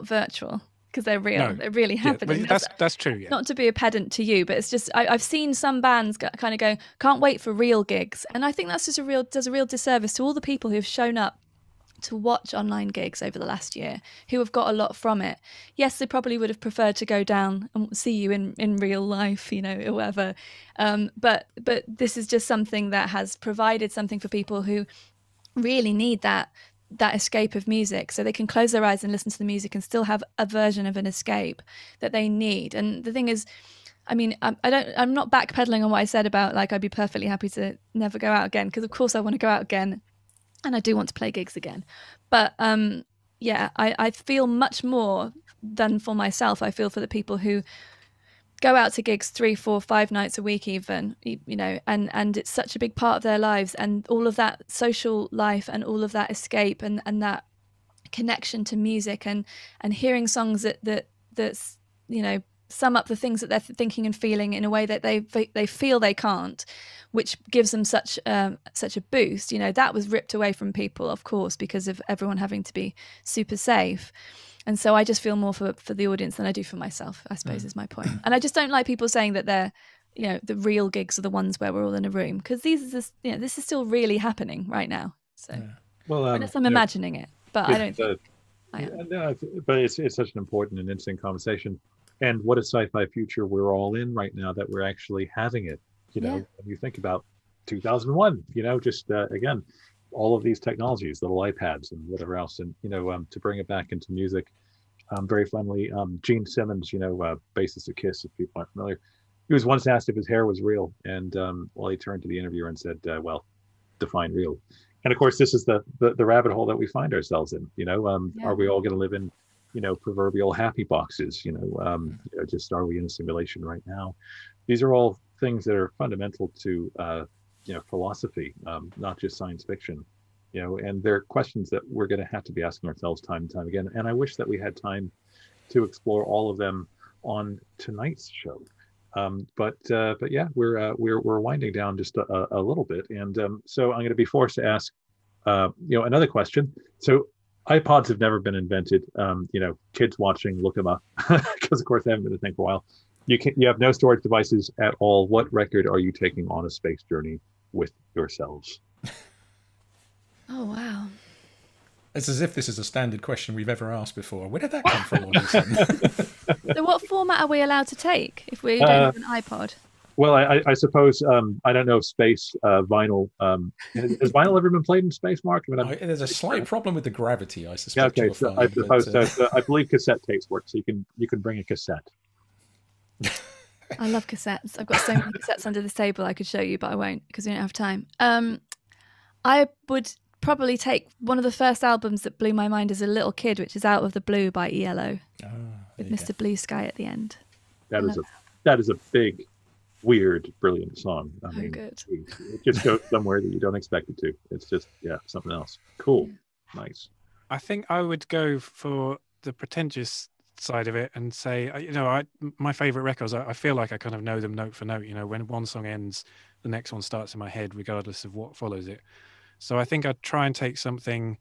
virtual, because they're real. No. They're really happening. Yeah, that's true. Yeah. Not to be a pedant to you, but it's just I've seen some bands kind of go, can't wait for real gigs, and I think that's just does a real disservice to all the people who have shown up to watch online gigs over the last year, who have got a lot from it. Yes, they probably would have preferred to go down and see you in real life, you know, or whatever. But this is just something that has provided something for people who really need that escape of music, so they can close their eyes and listen to the music and still have a version of an escape that they need. And the thing is, I mean, I'm not backpedaling on what I said about, like, I'd be perfectly happy to never go out again, because of course I want to go out again, and I do want to play gigs again. But yeah, I feel much more than for myself. I feel for the people who go out to gigs 3, 4, 5 nights a week even, you know, and it's such a big part of their lives, and all of that social life and all of that escape and that connection to music and hearing songs that's, you know, sum up the things that they're thinking and feeling in a way that they feel they can't, which gives them such such a boost. You know, that was ripped away from people, of course, because of everyone having to be super safe. And so I just feel more for the audience than I do for myself, I suppose, is my point. And I just don't like people saying that they're, you know, the real gigs are the ones where we're all in a room, because this is still really happening right now. So yeah. Well, unless I'm imagining it, but I don't think I am. No, but it's such an important and interesting conversation. And what a sci-fi future we're all in right now, that we're actually having it. You know, when you think about 2001, you know, just again, all of these technologies, little iPads and whatever else. And, you know, to bring it back into music, very friendly. Gene Simmons, you know, bassist of Kiss, if people aren't familiar, he was once asked if his hair was real. And well, he turned to the interviewer and said, well, define real. And of course, this is the rabbit hole that we find ourselves in. You know, are we all going to live in, you know, proverbial happy boxes? You know, you know, just are we in a simulation right now? These are all things that are fundamental to, you know, philosophy, not just science fiction. You know, and they're questions that we're going to have to be asking ourselves time and time again. And I wish that we had time to explore all of them on tonight's show. But yeah, we're winding down just a little bit, and so I'm going to be forced to ask, you know, another question. So iPods have never been invented. You know, kids watching, look them up, because of course they haven't been a thing for a while. You have no storage devices at all. What record are you taking on a space journey with yourselves? Oh wow! It's as if this is a standard question we've ever asked before. Where did that come from? All of a sudden? So, what format are we allowed to take if we don't have an iPod? Well, I suppose I don't know if space vinyl has vinyl ever been played in space, Mark? I mean, there's a slight problem with the gravity, I suspect. Yeah, okay, so I suppose so. I believe cassette tapes work, so you can bring a cassette. I love cassettes. I've got so many cassettes under this table I could show you, but I won't because we don't have time. I would probably take one of the first albums that blew my mind as a little kid, which is Out of the Blue by ELO, with Mr. Blue Sky at the end. That is a big, weird, brilliant song. I mean, good. It just goes somewhere that you don't expect it to. It's just, yeah, something else. Cool. Yeah. Nice. I think I would go for the pretentious side of it and say, you know, my favorite records, I feel like I kind of know them note for note. You know, when one song ends, the next one starts in my head, regardless of what follows it. So I think I'd try and take something,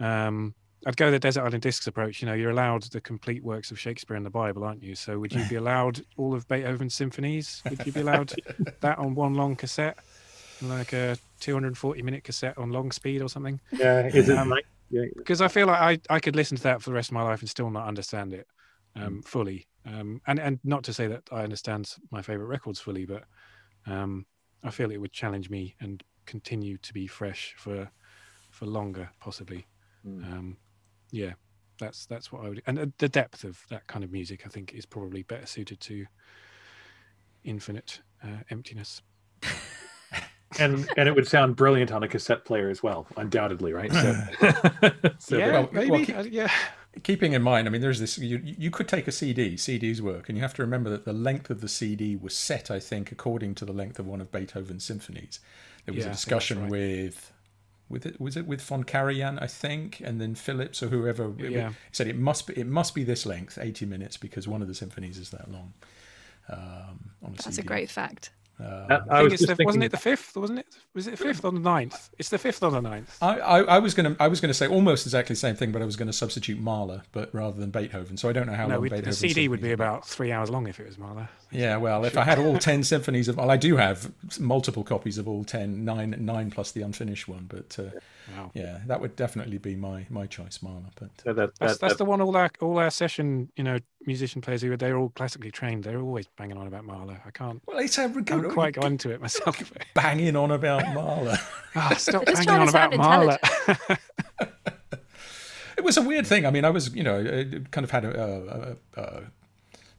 I'd go the Desert Island Discs approach. You know, you're allowed the complete works of Shakespeare and the Bible, aren't you? So would you be allowed all of Beethoven's symphonies? Would you be allowed that on one long cassette, like a 240-minute cassette on long speed or something? Yeah, is it like? Because I feel like I could listen to that for the rest of my life and still not understand it fully. And not to say that I understand my favorite records fully, but I feel it would challenge me and continue to be fresh for longer, possibly. Yeah, that's what I would. And the depth of that kind of music, I think, is probably better suited to infinite emptiness. And it would sound brilliant on a cassette player as well, undoubtedly, right? So yeah, well, maybe. Well, keeping in mind, I mean, there's this, you could take a CD, CDs work, and you have to remember that the length of the CD was set, I think, according to the length of one of Beethoven's symphonies. There was a discussion with Von Karajan, I think, and then Phillips or whoever said it must be this length, 80 minutes, because one of the symphonies is that long. On a CD. That's a great fact. Wasn't it the fifth? Wasn't it? Was it the fifth or the ninth? It's the fifth or the ninth. I was gonna say almost exactly the same thing, but I was gonna substitute Mahler, but rather than Beethoven. So I don't know how long Beethoven. The CD would be about 3 hours long if it was Mahler. Yeah, well, if I had all 10 symphonies of, well, I do have multiple copies of all 10, nine plus the unfinished one, but yeah, that would definitely be my choice, Mahler. But so that's the one all our session, you know, musician players who they're all classically trained. They're always banging on about Mahler. I can't. Well, it's I quite go into it myself. Banging on about Mahler. Oh, stop banging on about Mahler. It was a weird thing. I mean, I was, you know, kind of had a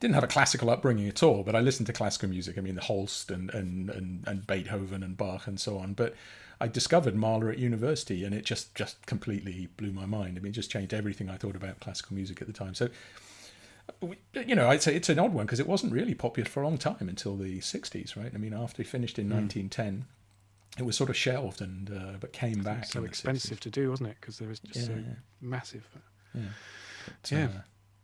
didn't have a classical upbringing at all, but I listened to classical music. I mean, the Holst and Beethoven and Bach and so on. But I discovered Mahler at university, and it just completely blew my mind. I mean, it just changed everything I thought about classical music at the time. So, you know, I'd say it's an odd one because it wasn't really popular for a long time until the 60s, right? I mean, after he finished in 1910, it was sort of shelved, and but came back. So expensive to do, wasn't it? Because there was just massive.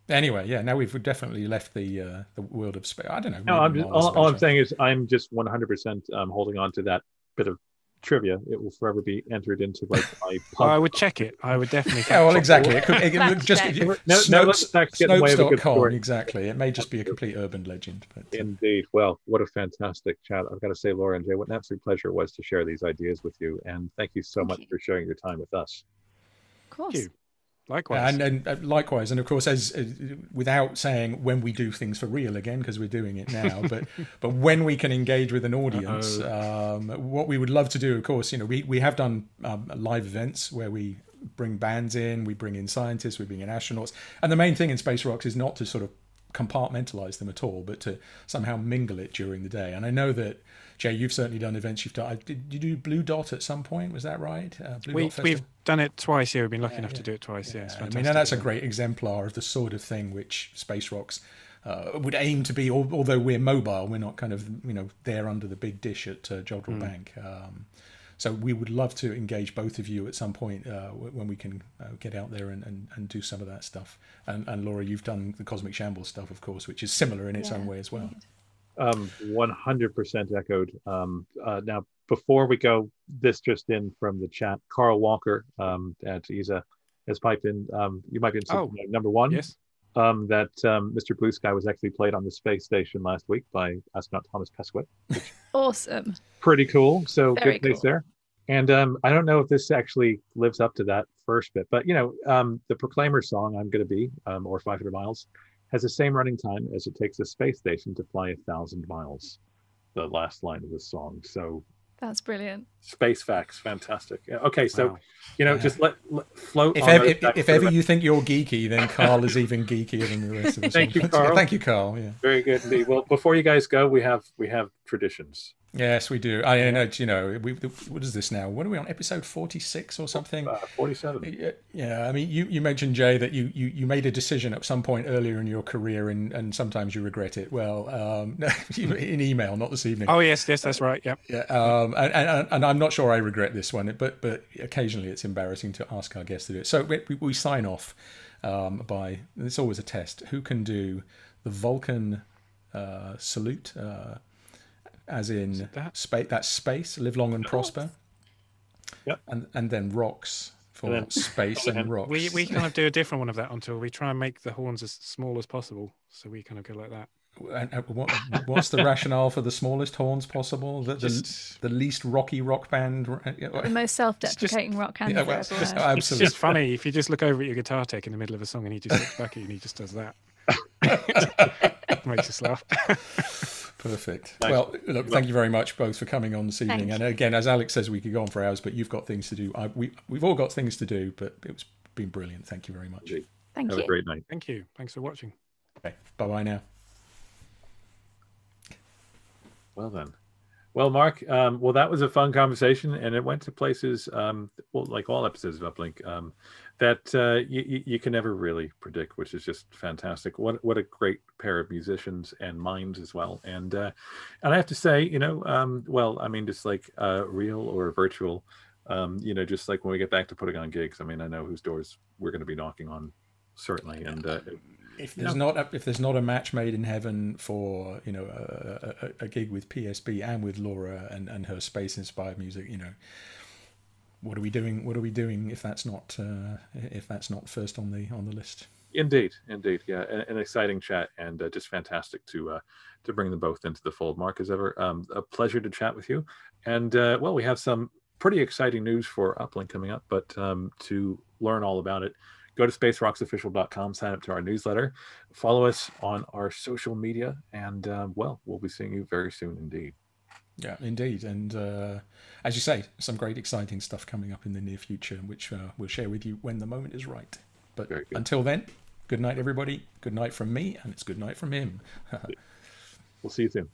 Anyway, now we've definitely left the world of space. I don't know. No, all I'm saying is I'm just 100% holding on to that bit of trivia. It will forever be entered into like my I would check it. I would definitely. Yeah, well, exactly. It just Snopes.com. Exactly. It may just be a complete urban legend. But, indeed. Well, what a fantastic chat. I've got to say, Laura and Jay, what an absolute pleasure it was to share these ideas with you, and thank you so much for sharing your time with us. Of course. Thank you. Likewise. And likewise. And of course, as without saying when we do things for real again, because we're doing it now, but when we can engage with an audience, what we would love to do, of course, you know, we have done live events where we bring bands in, we bring in scientists, we bring in astronauts. And the main thing in Space Rocks is not to sort of compartmentalize them at all, but to somehow mingle it during the day. And I know that, Jay, you've certainly done events. You've done, did you do Blue Dot at some point? Was that right? We've done it twice. Yeah, we've been lucky enough to do it twice. Yeah, I mean, and that's a great exemplar of the sort of thing which Space Rocks would aim to be. Although we're mobile, we're not kind of there under the big dish at Jodrell Bank. So we would love to engage both of you at some point when we can get out there and do some of that stuff. And Laura, you've done the Cosmic Shambles stuff, of course, which is similar in its own way as well. 100% echoed. Now, before we go, this just in from the chat, Carl Walker at ISA has piped in, you might be in number one. Yes. That Mr. Blue Sky was actually played on the space station last week by astronaut Thomas Pesquet. Awesome. Pretty cool. So good place there. And I don't know if this actually lives up to that first bit, but the Proclaimer song, I'm Gonna Be, or 500 Miles, has the same running time as it takes a space station to fly 1,000 miles. The last line of the song. So that's brilliant. Space facts, fantastic. Okay, so just let float. If ever you think you're geeky, then Carl is even geekier than the rest of us. Thank you, Carl. Thank you, Carl. Yeah. Very good indeed. Well, before you guys go, we have traditions. Yes, we do. I know. What is this now? What are we on? Episode 46 or something? 47. Yeah. I mean, you mentioned, Jay, that you made a decision at some point earlier in your career, and sometimes you regret it. Well, in email, not this evening. Oh yes, that's right. Yep. Yeah. And I'm not sure I regret this one, but occasionally it's embarrassing to ask our guests to do it. So we sign off by, it's always a test, who can do the Vulcan salute. As in space, live long and prosper. Yep. And then rocks for space and rocks. We kind of do a different one of that until we try and make the horns as small as possible. So we kind of go like that. And what's the rationale for the smallest horns possible? The least rocky rock band? The most self-deprecating rock band. Yeah, well, absolutely. It's funny. If you just look over at your guitar tech in the middle of a song and he just looks back at you and he just does that. It makes us laugh. Perfect. Nice. Well, look, thank you very much both for coming on this evening. And again, as Alex says, we could go on for hours, but you've got things to do. We've all got things to do, but it's been brilliant. Thank you very much. Thank you. Have a great night. Thank you. Thanks for watching. Okay. Bye-bye now. Well then. Well, Mark, well, that was a fun conversation, and it went to places, well, like all episodes of Uplink, that you can never really predict, which is just fantastic. What a great pair of musicians and minds as well. And I have to say, well, I mean, just like real or virtual, just like when we get back to putting on gigs, I mean, I know whose doors we're going to be knocking on, certainly. And if there's not a match made in heaven for a gig with PSB and with Laura and her space inspired music, what are we doing? What are we doing if that's not first on the list? Indeed, yeah, an exciting chat, and just fantastic to bring them both into the fold. Mark, as ever, a pleasure to chat with you, and well, we have some pretty exciting news for Uplink coming up, but to learn all about it, go to spacerocksofficial.com, sign up to our newsletter, follow us on our social media, and well, we'll be seeing you very soon indeed. Yeah, indeed. And as you say, some great exciting stuff coming up in the near future, which we'll share with you when the moment is right. But until then, good night, everybody. Good night from me, and it's good night from him. We'll see you soon.